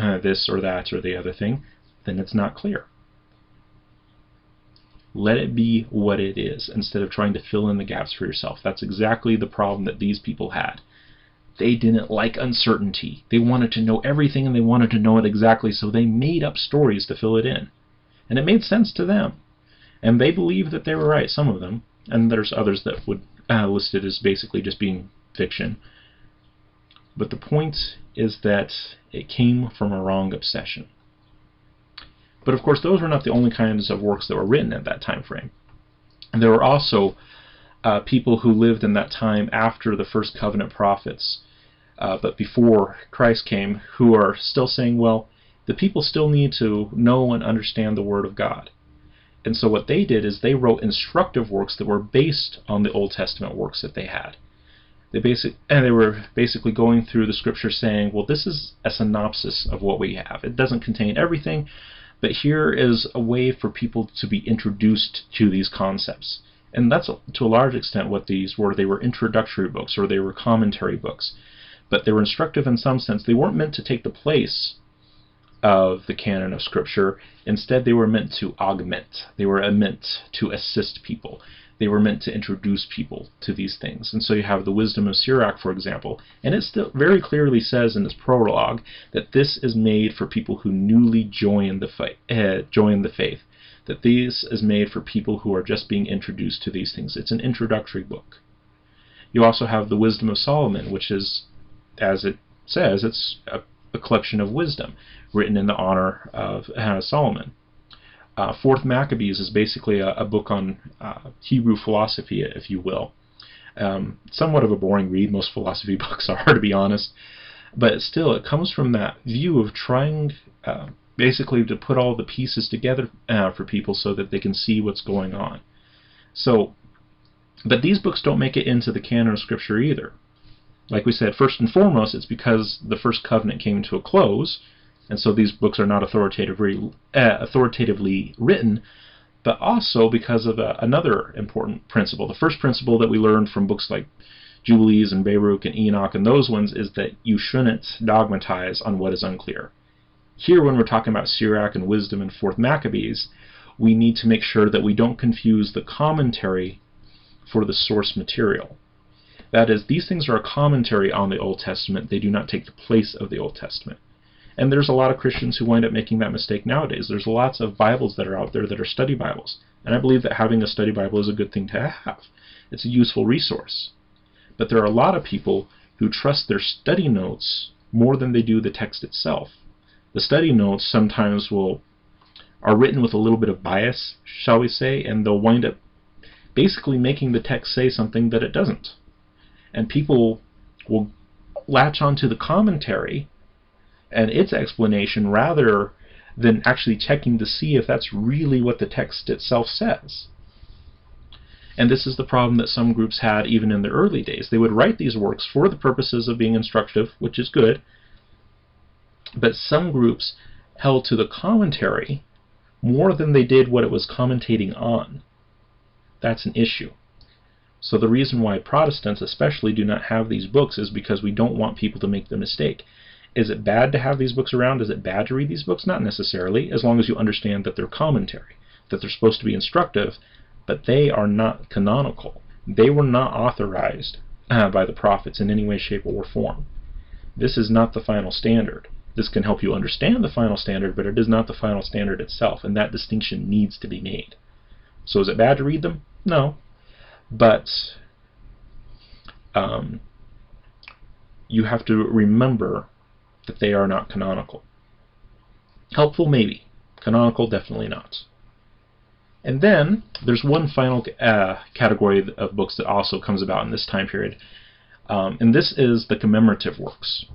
uh, this or that or the other thing, then it's not clear. Let it be what it is, instead of trying to fill in the gaps for yourself. That's exactly the problem that these people had. They didn't like uncertainty. They wanted to know everything, and they wanted to know it exactly, so they made up stories to fill it in. And it made sense to them. And they believed that they were right, some of them. And there's others that would uh, list it as basically just being fiction. But the point is that it came from a wrong obsession. But of course, those were not the only kinds of works that were written at that time frame. And there were also uh, people who lived in that time after the first covenant prophets, uh, but before Christ came, who are still saying, well, the people still need to know and understand the Word of God. And so what they did is they wrote instructive works that were based on the Old Testament works that they had. They basic, and they were basically going through the scripture saying, well, this is a synopsis of what we have. It doesn't contain everything, but here is a way for people to be introduced to these concepts. And that's to a large extent what these were. They were introductory books, or they were commentary books. But they were instructive in some sense. They weren't meant to take the place of the canon of scripture. Instead, they were meant to augment. They were meant to assist people. They were meant to introduce people to these things. And so you have the Wisdom of Sirach, for example, and it still very clearly says in this prologue that this is made for people who newly join the, fight, uh, join the faith, that this is made for people who are just being introduced to these things. It's an introductory book. You also have the Wisdom of Solomon, which is, as it says, it's a, a collection of wisdom written in the honor of uh, Solomon. Uh, Fourth Maccabees is basically a, a book on uh, Hebrew philosophy, if you will. Um, somewhat of a boring read. Most philosophy books are, to be honest. But still, it comes from that view of trying uh, basically to put all the pieces together uh, for people so that they can see what's going on. So, but these books don't make it into the canon of Scripture either. Like we said, first and foremost, it's because the first covenant came to a close. And so these books are not authoritatively, uh, authoritatively written, but also because of a, another important principle. The first principle that we learned from books like Jubilees and Baruch and Enoch and those ones is that you shouldn't dogmatize on what is unclear. Here, when we're talking about Sirach and Wisdom and Fourth Maccabees, we need to make sure that we don't confuse the commentary for the source material. That is, these things are a commentary on the Old Testament. They do not take the place of the Old Testament. And there's a lot of Christians who wind up making that mistake nowadays. There's lots of Bibles that are out there that are study Bibles. And I believe that having a study Bible is a good thing to have. It's a useful resource. But there are a lot of people who trust their study notes more than they do the text itself. The study notes sometimes will are written with a little bit of bias, shall we say, and they'll wind up basically making the text say something that it doesn't. And people will latch onto the commentary and its explanation rather than actually checking to see if that's really what the text itself says. And this is the problem that some groups had even in the early days. They would write these works for the purposes of being instructive, which is good, but some groups held to the commentary more than they did what it was commentating on. That's an issue. So the reason why Protestants especially do not have these books is because we don't want people to make the mistake. Is it bad to have these books around? Is it bad to read these books? Not necessarily, as long as you understand that they're commentary, that they're supposed to be instructive, but they are not canonical. They were not authorized uh, by the prophets in any way, shape, or form. This is not the final standard. This can help you understand the final standard, but it is not the final standard itself, and that distinction needs to be made. So is it bad to read them? No. But um, you have to remember that they are not canonical. Helpful, maybe. Canonical, definitely not. And then there's one final uh, category of books that also comes about in this time period, um, and this is the commemorative works.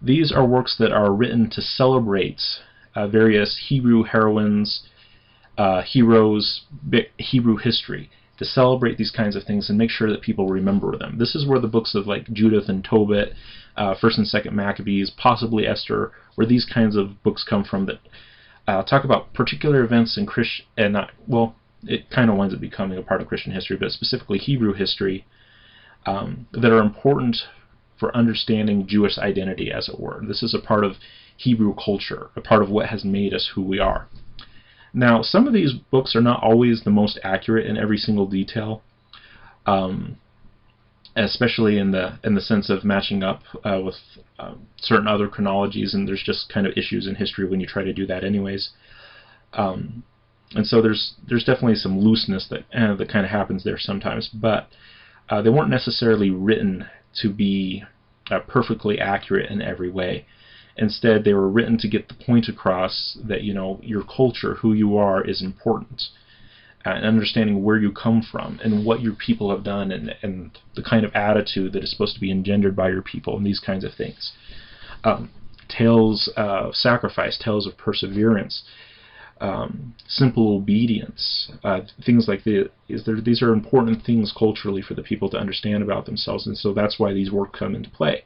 These are works that are written to celebrate uh, various Hebrew heroines, uh, heroes, Hebrew history, to celebrate these kinds of things and make sure that people remember them. This is where the books of like Judith and Tobit, uh, First and Second Maccabees, possibly Esther, where these kinds of books come from that uh, talk about particular events in Christian, and not, well, it kind of winds up becoming a part of Christian history, but specifically Hebrew history, um, that are important for understanding Jewish identity, as it were. This is a part of Hebrew culture, a part of what has made us who we are. Now, some of these books are not always the most accurate in every single detail. Um, especially in the in the sense of matching up uh, with um, certain other chronologies, and there's just kind of issues in history when you try to do that anyways. Um, and so there's there's definitely some looseness that uh, that kind of happens there sometimes, but uh, they weren't necessarily written to be uh, perfectly accurate in every way. Instead, they were written to get the point across that, you know, your culture, who you are, is important. And understanding where you come from and what your people have done, and, and the kind of attitude that is supposed to be engendered by your people, and these kinds of things. Um, tales of sacrifice, tales of perseverance, um, simple obedience, uh, things like the, is there, these are important things culturally for the people to understand about themselves, and so that's why these works come into play.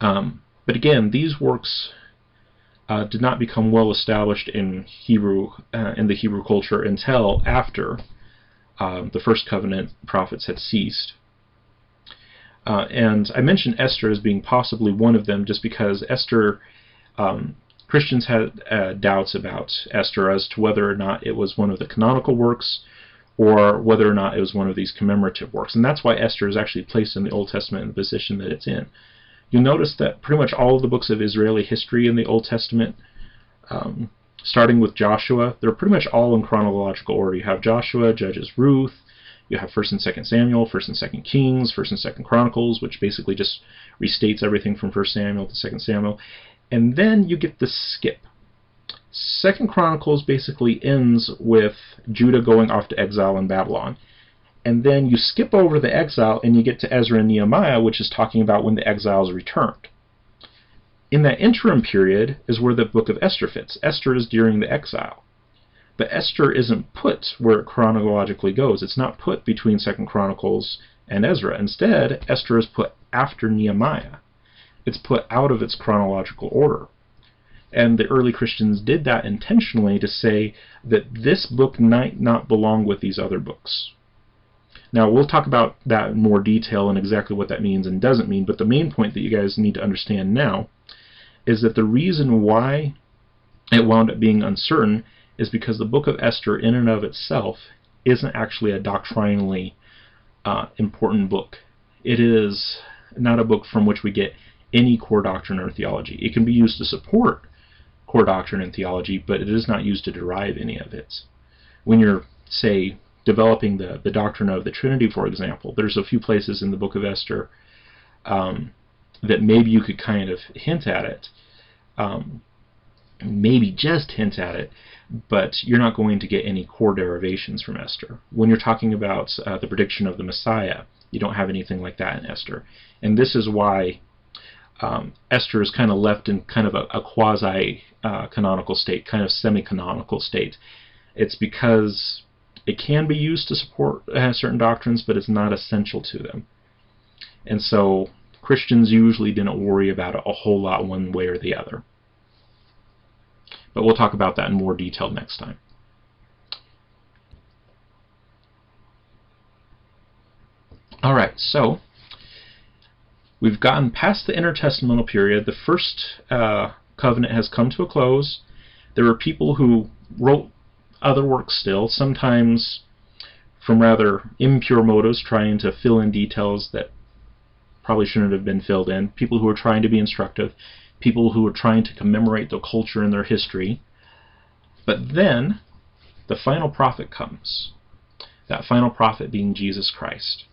Um, but again, these works Uh, did not become well established in Hebrew uh, in the Hebrew culture until after um, the first covenant prophets had ceased. Uh, and I mentioned Esther as being possibly one of them, just because Esther, um, Christians had uh, doubts about Esther as to whether or not it was one of the canonical works or whether or not it was one of these commemorative works. And that's why Esther is actually placed in the Old Testament in the position that it's in. You'll notice that pretty much all of the books of Israeli history in the Old Testament, um, starting with Joshua, they're pretty much all in chronological order. You have Joshua, Judges, Ruth, you have First and Second Samuel, First and Second Kings, First and Second Chronicles, which basically just restates everything from First Samuel to Second Samuel. And then you get the skip. Second Chronicles basically ends with Judah going off to exile in Babylon. And then you skip over the exile and you get to Ezra and Nehemiah, which is talking about when the exiles returned. In that interim period is where the book of Esther fits. Esther is during the exile. But Esther isn't put where it chronologically goes. It's not put between Second Chronicles and Ezra. Instead, Esther is put after Nehemiah. It's put out of its chronological order. And the early Christians did that intentionally to say that this book might not belong with these other books. Now, we'll talk about that in more detail and exactly what that means and doesn't mean, but the main point that you guys need to understand now is that the reason why it wound up being uncertain is because the book of Esther in and of itself isn't actually a doctrinally uh, important book. It is not a book from which we get any core doctrine or theology. It can be used to support core doctrine and theology, but it is not used to derive any of it. When you're, say, developing the, the doctrine of the Trinity, for example, there's a few places in the book of Esther um, that maybe you could kind of hint at it, um, maybe just hint at it, but you're not going to get any core derivations from Esther. When you're talking about uh, the prediction of the Messiah, you don't have anything like that in Esther. And this is why um, Esther is kind of left in kind of a, a quasi-canonical uh, state, kind of semi-canonical state. It's because it can be used to support uh, certain doctrines, but it's not essential to them. And so Christians usually didn't worry about it a whole lot one way or the other. But we'll talk about that in more detail next time. All right, so we've gotten past the intertestamental period. The first uh, covenant has come to a close. There were people who wrote other works still, sometimes from rather impure motives, trying to fill in details that probably shouldn't have been filled in, people who are trying to be instructive, people who are trying to commemorate their culture and their history. But then the final prophet comes, that final prophet being Jesus Christ.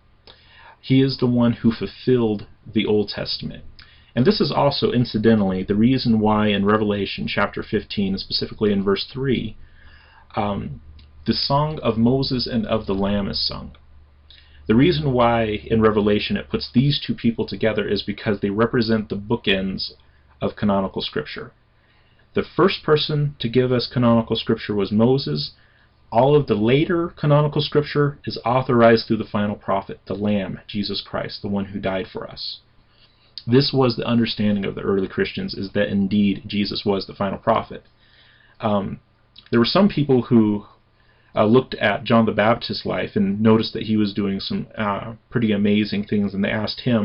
He is the one who fulfilled the Old Testament. And this is also, incidentally, the reason why in Revelation chapter fifteen, and specifically in verse three, Um, the song of Moses and of the Lamb is sung. The reason why in Revelation it puts these two people together is because they represent the bookends of canonical scripture. The first person to give us canonical scripture was Moses. All of the later canonical scripture is authorized through the final prophet, the Lamb, Jesus Christ, the one who died for us. This was the understanding of the early Christians, is that indeed Jesus was the final prophet. Um, There were some people who uh, looked at John the Baptist's life and noticed that he was doing some uh, pretty amazing things, and they asked him,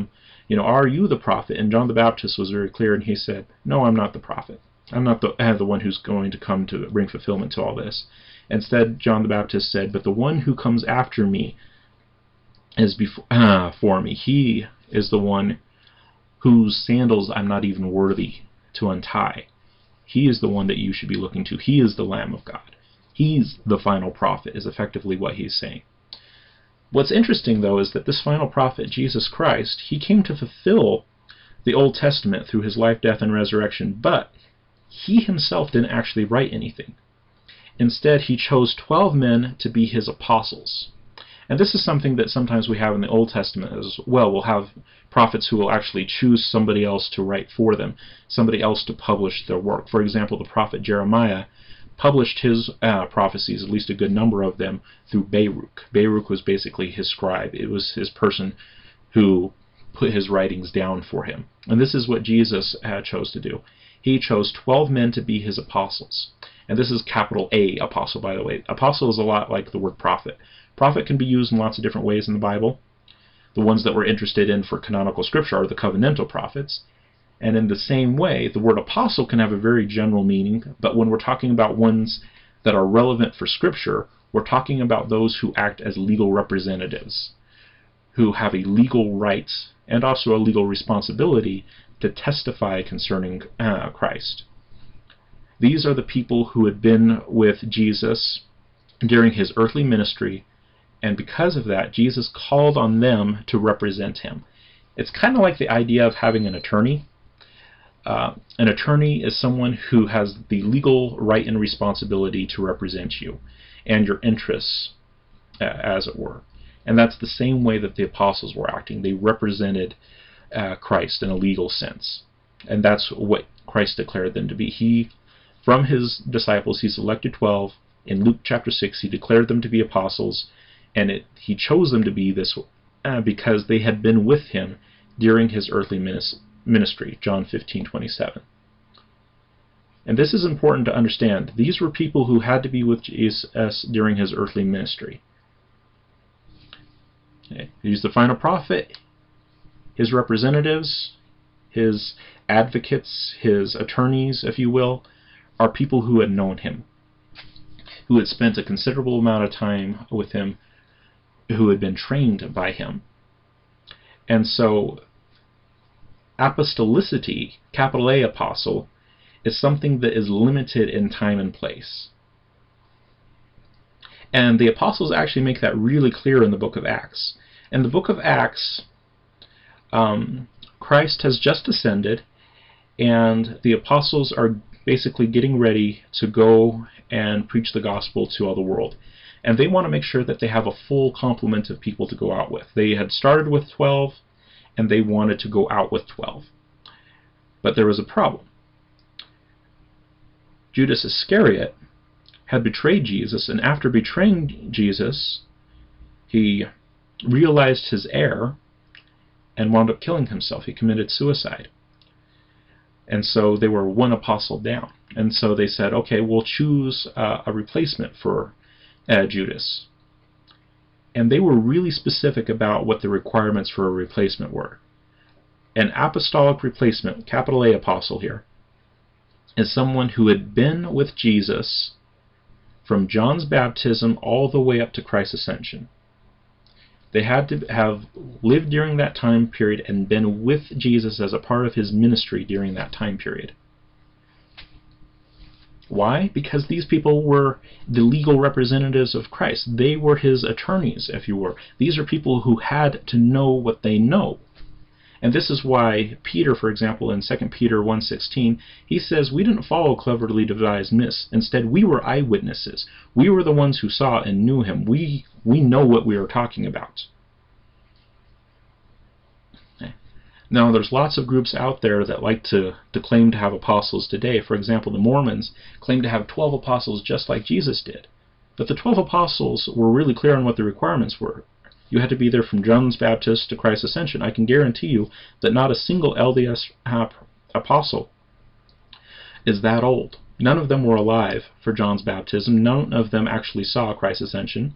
you know, are you the prophet? And John the Baptist was very clear, and he said, no, I'm not the prophet. I'm not the, uh, the one who's going to come to bring fulfillment to all this. Instead, John the Baptist said, but the one who comes after me, is before uh, for me. He is the one whose sandals I'm not even worthy to untie. He is the one that you should be looking to. He is the Lamb of God. He's the final prophet, is effectively what he's saying. What's interesting, though, is that this final prophet, Jesus Christ, he came to fulfill the Old Testament through his life, death, and resurrection, but he himself didn't actually write anything. Instead, he chose twelve men to be his apostles. And this is something that sometimes we have in the Old Testament as well. We'll have prophets who will actually choose somebody else to write for them, somebody else to publish their work. For example, the prophet Jeremiah published his uh, prophecies, at least a good number of them, through Baruch. Baruch was basically his scribe. It was his person who put his writings down for him. And this is what Jesus uh, chose to do. He chose twelve men to be his apostles. And this is capital A, apostle, by the way. Apostle is a lot like the word prophet. Prophet can be used in lots of different ways in the Bible. The ones that we're interested in for canonical scripture are the covenantal prophets. And in the same way, the word apostle can have a very general meaning, but when we're talking about ones that are relevant for scripture, we're talking about those who act as legal representatives, who have a legal right and also a legal responsibility to testify concerning uh, Christ. These are the people who had been with Jesus during his earthly ministry, and because of that, Jesus called on them to represent him. It's kind of like the idea of having an attorney. Uh, an attorney is someone who has the legal right and responsibility to represent you and your interests, uh, as it were. And that's the same way that the apostles were acting. They represented uh, Christ in a legal sense. And that's what Christ declared them to be. He, from his disciples, he selected twelve. In Luke chapter six, he declared them to be apostles, and it, he chose them to be this uh, because they had been with him during his earthly ministry, John fifteen twenty-seven. And this is important to understand. These were people who had to be with Jesus during his earthly ministry. Okay. He's the final prophet, his representatives, his advocates, his attorneys, if you will, are people who had known him, who had spent a considerable amount of time with him, who had been trained by him. And so apostolicity, capital A apostle, is something that is limited in time and place. And the apostles actually make that really clear in the book of Acts. In the book of Acts, um, Christ has just ascended, and the apostles are basically getting ready to go and preach the gospel to all the world. And they want to make sure that they have a full complement of people to go out with. They had started with twelve, and they wanted to go out with twelve. But there was a problem. Judas Iscariot had betrayed Jesus, and after betraying Jesus, he realized his error and wound up killing himself. He committed suicide. And so they were one apostle down. And so they said, okay, we'll choose uh, a replacement for uh, Judas. And they were really specific about what the requirements for a replacement were. An apostolic replacement, capital A apostle here, is someone who had been with Jesus from John's baptism all the way up to Christ's ascension. They had to have lived during that time period and been with Jesus as a part of his ministry during that time period. Why? Because these people were the legal representatives of Christ. They were his attorneys, if you were. These are people who had to know what they know. And this is why Peter, for example, in Second Peter one sixteen, he says, we didn't follow cleverly devised myths. Instead, we were eyewitnesses. We were the ones who saw and knew him. We, we know what we are talking about. Okay. Now, there's lots of groups out there that like to, to claim to have apostles today. For example, the Mormons claim to have twelve apostles just like Jesus did. But the twelve apostles were really clear on what the requirements were. You had to be there from John's Baptist to Christ's ascension. I can guarantee you that not a single L D S apostle is that old. None of them were alive for John's baptism. None of them actually saw Christ's ascension.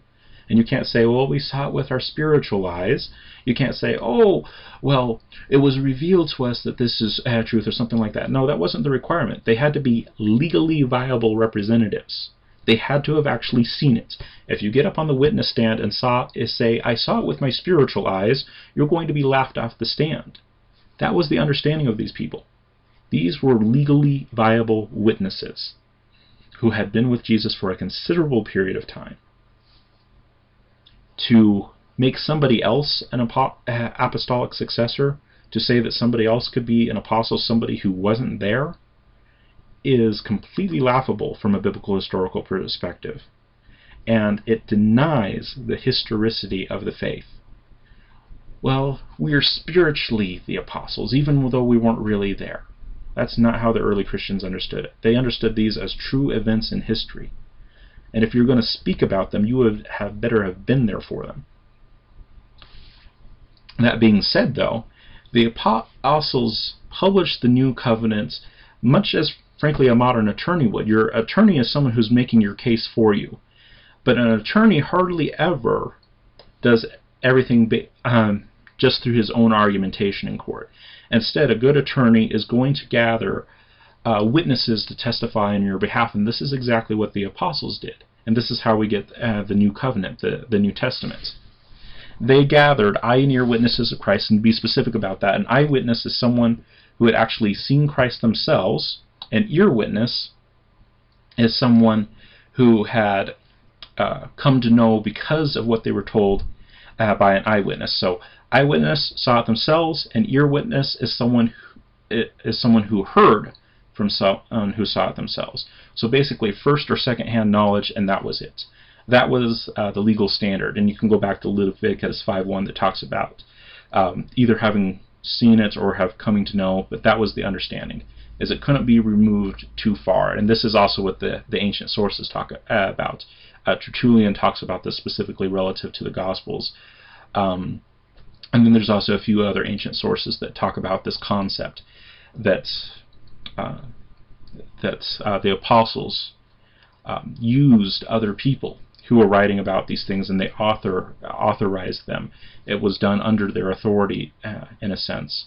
And you can't say, well, we saw it with our spiritual eyes. You can't say, oh, well, it was revealed to us that this is uh, truth or something like that. No, that wasn't the requirement. They had to be legally viable representatives. They had to have actually seen it. If you get up on the witness stand and saw, say, I saw it with my spiritual eyes, you're going to be laughed off the stand. That was the understanding of these people. These were legally viable witnesses who had been with Jesus for a considerable period of time. To make somebody else an apostolic successor, to say that somebody else could be an apostle, somebody who wasn't there, is completely laughable from a biblical historical perspective, and it denies the historicity of the faith. Well, we are spiritually the apostles, even though we weren't really there. That's not how the early Christians understood it. They understood these as true events in history, and if you're going to speak about them, you would have better have been there for them. That being said, though, the apostles published the new covenants much as, frankly, a modern attorney would. Your attorney is someone who's making your case for you. But an attorney hardly ever does everything um, just through his own argumentation in court. Instead, a good attorney is going to gather uh, witnesses to testify on your behalf, and this is exactly what the apostles did. And this is how we get uh, the New Covenant, the, the New Testament. They gathered eye-and-ear witnesses of Christ, and be specific about that. An eyewitness is someone who had actually seen Christ themselves. An ear witness is someone who had uh, come to know because of what they were told uh, by an eyewitness. So, eyewitness saw it themselves. An ear witness is someone who, is someone who heard from someone who saw it themselves. So basically, first or second-hand knowledge, and that was it. That was uh, the legal standard, and you can go back to Leviticus five one that talks about um, either having seen it or have coming to know, but that was the understanding, is it couldn't be removed too far. And this is also what the, the ancient sources talk about. Uh, Tertullian talks about this specifically relative to the Gospels. Um, and then there's also a few other ancient sources that talk about this concept that, uh, that uh, the apostles um, used other people who were writing about these things, and they author, uh, authorized them. It was done under their authority, uh, in a sense.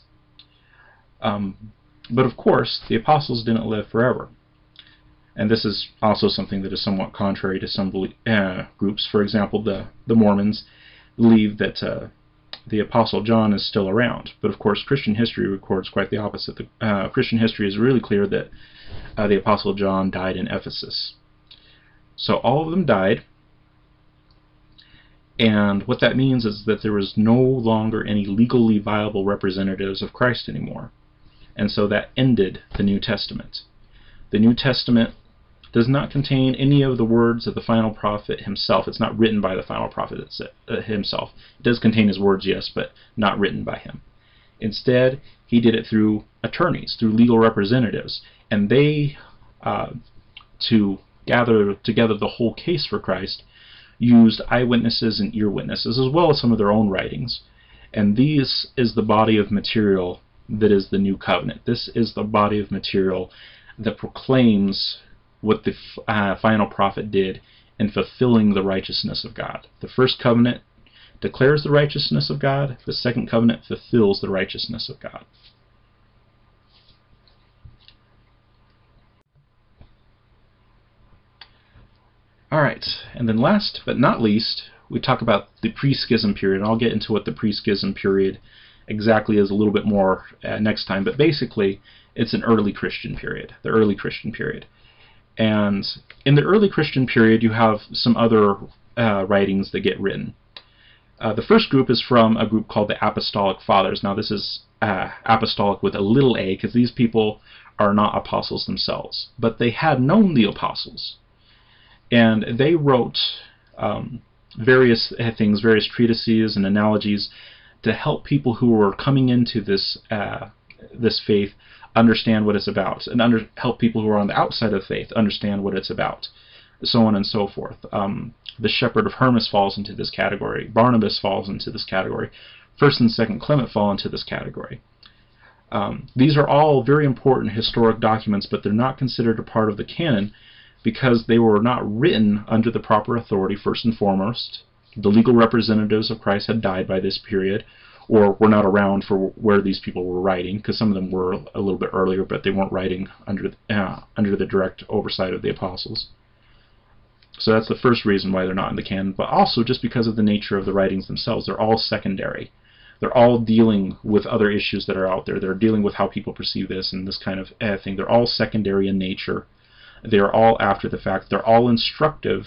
Um, But of course, the apostles didn't live forever. And this is also something that is somewhat contrary to some belief, uh, groups. For example, the, the Mormons believe that uh, the Apostle John is still around. But of course, Christian history records quite the opposite. The, uh, Christian history is really clear that uh, the Apostle John died in Ephesus. So all of them died. And what that means is that there was no longer any legally viable representatives of Christ anymore. And so that ended the New Testament. The New Testament does not contain any of the words of the final prophet himself. It's not written by the final prophet himself. It does contain his words, yes, but not written by him. Instead, he did it through attorneys, through legal representatives, and they, uh, to gather together the whole case for Christ, used eyewitnesses and ear witnesses, as well as some of their own writings. And these is the body of material that is the New Covenant. This is the body of material that proclaims what the f uh, final prophet did in fulfilling the righteousness of God. The first covenant declares the righteousness of God. The second covenant fulfills the righteousness of God. All right, and then last but not least, we talk about the pre-schism period. And I'll get into what the pre-schism period exactly is a little bit more uh, next time, but basically it's an early Christian period, the early Christian period. And in the early Christian period you have some other uh, writings that get written. Uh, the first group is from a group called the Apostolic Fathers. Now this is uh, apostolic with a little a, because these people are not apostles themselves, but they had known the apostles, and they wrote um, various uh, things, various treatises and analogies to help people who were coming into this uh, this faith understand what it's about, and under, help people who are on the outside of faith understand what it's about, so on and so forth. Um, the Shepherd of Hermas falls into this category. Barnabas falls into this category. First and Second Clement fall into this category. Um, these are all very important historic documents, but they're not considered a part of the canon because they were not written under the proper authority, first and foremost. The legal representatives of Christ had died by this period, or were not around for where these people were writing, because some of them were a little bit earlier, but they weren't writing under the, uh, under the direct oversight of the apostles. So that's the first reason why they're not in the canon, but also just because of the nature of the writings themselves. They're all secondary. They're all dealing with other issues that are out there. They're dealing with how people perceive this and this kind of eh, thing. They're all secondary in nature. They are all after the fact. They're all instructive.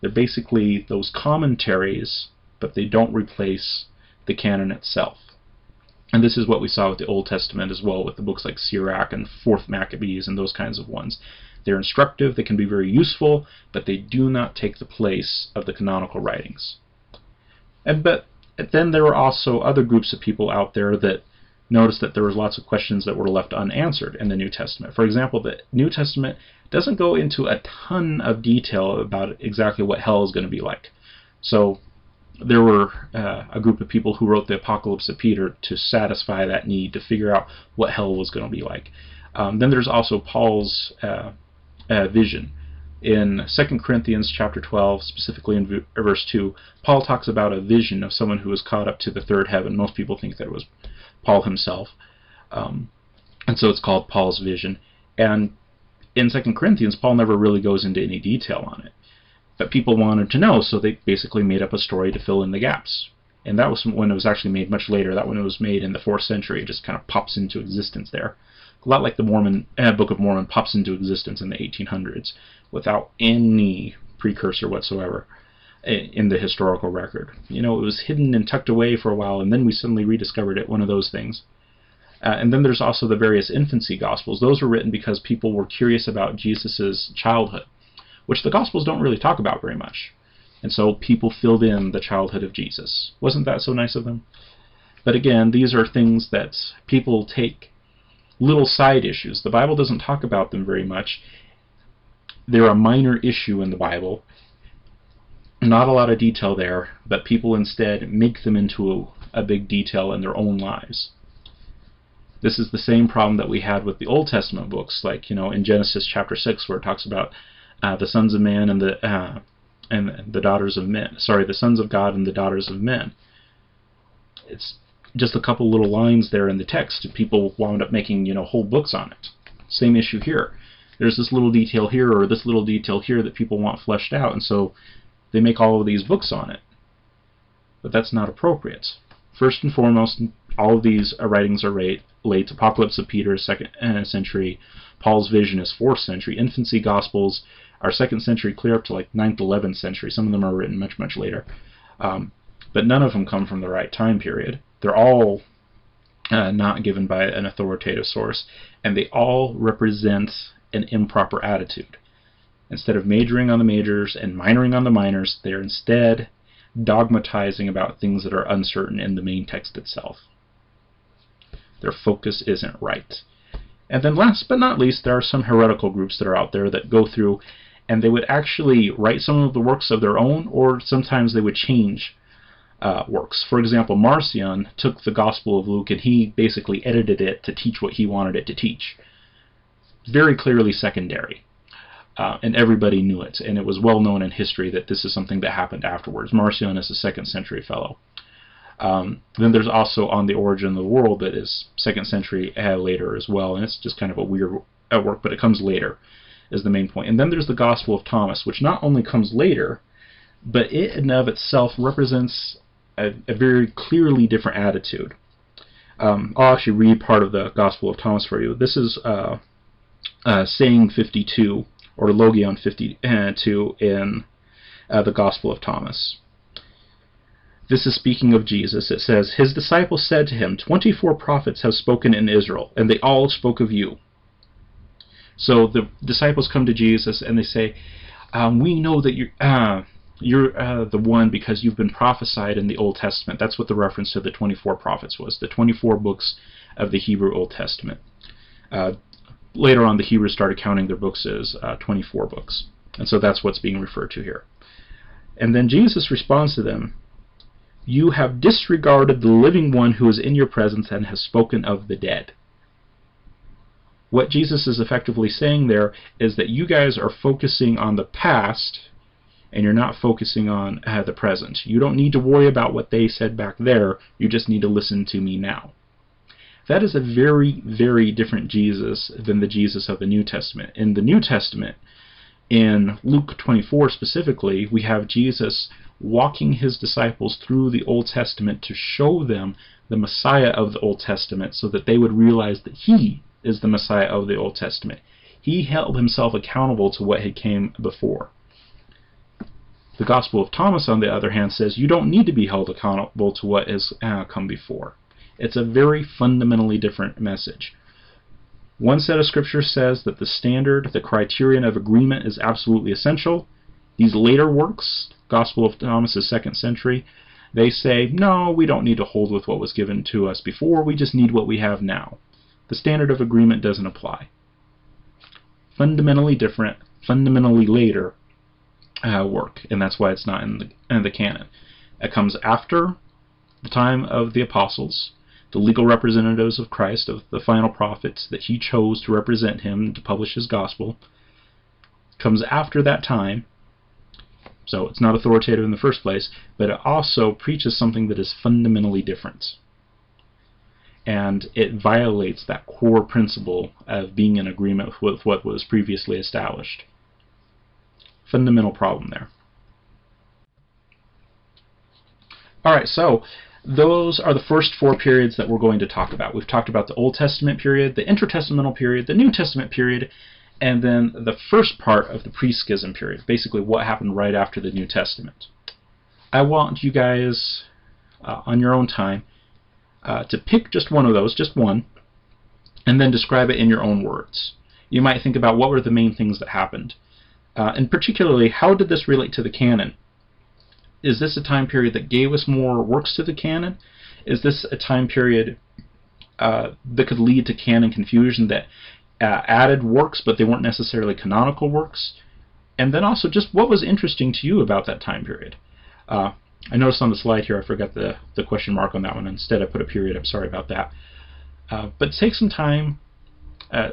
They're basically those commentaries, but they don't replace the canon itself. And this is what we saw with the Old Testament as well, with the books like Sirach and Fourth Maccabees and those kinds of ones. They're instructive, they can be very useful, but they do not take the place of the canonical writings. And but then there were also other groups of people out there that noticed that there was lots of questions that were left unanswered in the New Testament. For example, the New Testament doesn't go into a ton of detail about exactly what hell is going to be like. So there were uh, a group of people who wrote the Apocalypse of Peter to satisfy that need to figure out what hell was going to be like. Um, then there's also Paul's uh, uh, vision. In Second Corinthians chapter twelve, specifically in verse two, Paul talks about a vision of someone who was caught up to the third heaven. Most people think that it was Paul himself. Um, and so it's called Paul's vision. And in Second Corinthians, Paul never really goes into any detail on it. But people wanted to know, so they basically made up a story to fill in the gaps. And that was when it was actually made much later. That when it was made in the fourth century, it just kind of pops into existence there. A lot like the Mormon uh, Book of Mormon pops into existence in the eighteen hundreds without any precursor whatsoever in the historical record. You know, it was hidden and tucked away for a while, and then we suddenly rediscovered it, one of those things. Uh, and then there's also the various infancy Gospels. Those were written because people were curious about Jesus' childhood, which the Gospels don't really talk about very much. And so people filled in the childhood of Jesus. Wasn't that so nice of them? But again, these are things that people take little side issues. The Bible doesn't talk about them very much. They're a minor issue in the Bible. Not a lot of detail there, but people instead make them into a, a big detail in their own lives. This is the same problem that we had with the Old Testament books, like, you know, in Genesis chapter six, where it talks about uh, the sons of man and the uh, and the daughters of men. Sorry, the sons of God and the daughters of men. It's just a couple little lines there in the text, and people wound up making, you know, whole books on it. Same issue here. There's this little detail here or this little detail here that people want fleshed out, and so they make all of these books on it. But that's not appropriate. First and foremost, all of these writings are late. late. Apocalypse of Peter, second century. Paul's vision is fourth century. Infancy Gospels are second century, clear up to like ninth, eleventh century. Some of them are written much, much later. Um, but none of them come from the right time period. They're all uh, not given by an authoritative source, and they all represent an improper attitude. Instead of majoring on the majors and minoring on the minors, they're instead dogmatizing about things that are uncertain in the main text itself. Their focus isn't right. And then last but not least, there are some heretical groups that are out there that go through, and they would actually write some of the works of their own, or sometimes they would change Uh, works. For example, Marcion took the Gospel of Luke and he basically edited it to teach what he wanted it to teach. Very clearly secondary. Uh, and everybody knew it. And it was well known in history that this is something that happened afterwards. Marcion is a second century fellow. Um, then there's also On the Origin of the World that is second century uh, later as well. And it's just kind of a weird uh, work, but it comes later is the main point. And then there's the Gospel of Thomas, which not only comes later, but it in and of itself represents A, a very clearly different attitude. Um, I'll actually read part of the Gospel of Thomas for you. This is uh, uh, saying fifty-two, or Logion fifty-two in uh, the Gospel of Thomas. This is speaking of Jesus. It says, "His disciples said to him, twenty-four prophets have spoken in Israel, and they all spoke of you." So the disciples come to Jesus and they say, um, we know that you're... Uh, You're uh, the one because you've been prophesied in the Old Testament. That's what the reference to the twenty-four prophets was, the twenty-four books of the Hebrew Old Testament. Uh, later on, the Hebrews started counting their books as uh, twenty-four books. And so that's what's being referred to here. And then Jesus responds to them, "You have disregarded the living one who is in your presence and has spoken of the dead." What Jesus is effectively saying there is that you guys are focusing on the past, and you're not focusing on uh, the present. You don't need to worry about what they said back there. You just need to listen to me now. That is a very, very different Jesus than the Jesus of the New Testament. In the New Testament, in Luke twenty-four specifically, we have Jesus walking his disciples through the Old Testament to show them the Messiah of the Old Testament so that they would realize that he is the Messiah of the Old Testament. He held himself accountable to what had came before. The Gospel of Thomas, on the other hand, says you don't need to be held accountable to what has uh, come before. It's a very fundamentally different message. One set of scripture says that the standard, the criterion of agreement is absolutely essential. These later works, Gospel of Thomas' second century, they say, no, we don't need to hold with what was given to us before, we just need what we have now. The standard of agreement doesn't apply. Fundamentally different, fundamentally later uh, work, and that's why it's not in the, in the canon. It comes after the time of the apostles, the legal representatives of Christ, of the final prophets that he chose to represent him to publish his gospel. Comes after that time, so it's not authoritative in the first place, but it also preaches something that is fundamentally different. And it violates that core principle of being in agreement with what was previously established. Fundamental problem there. Alright, so those are the first four periods that we're going to talk about. We've talked about the Old Testament period, the Intertestamental period, the New Testament period, and then the first part of the pre-schism period, basically what happened right after the New Testament. I want you guys, uh, on your own time, uh, to pick just one of those, just one, and then describe it in your own words. You might think about what were the main things that happened, uh, and particularly, how did this relate to the canon? Is this a time period that gave us more works to the canon? Is this a time period uh, that could lead to canon confusion that uh, added works, but they weren't necessarily canonical works? And then also, just what was interesting to you about that time period? Uh, I noticed on the slide here, I forgot the, the question mark on that one. Instead, I put a period. I'm sorry about that. Uh, but take some time uh,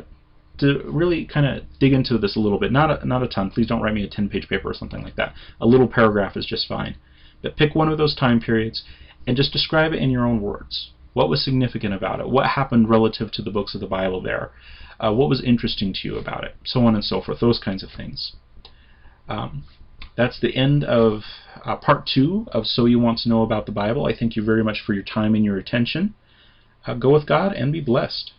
to really kind of dig into this a little bit. Not a, not a ton. Please don't write me a ten-page paper or something like that. A little paragraph is just fine. But pick one of those time periods and just describe it in your own words. What was significant about it? What happened relative to the books of the Bible there? Uh, what was interesting to you about it? So on and so forth. Those kinds of things. Um, that's the end of uh, part two of So You Want to Know About the Bible. I thank you very much for your time and your attention. Uh, go with God and be blessed.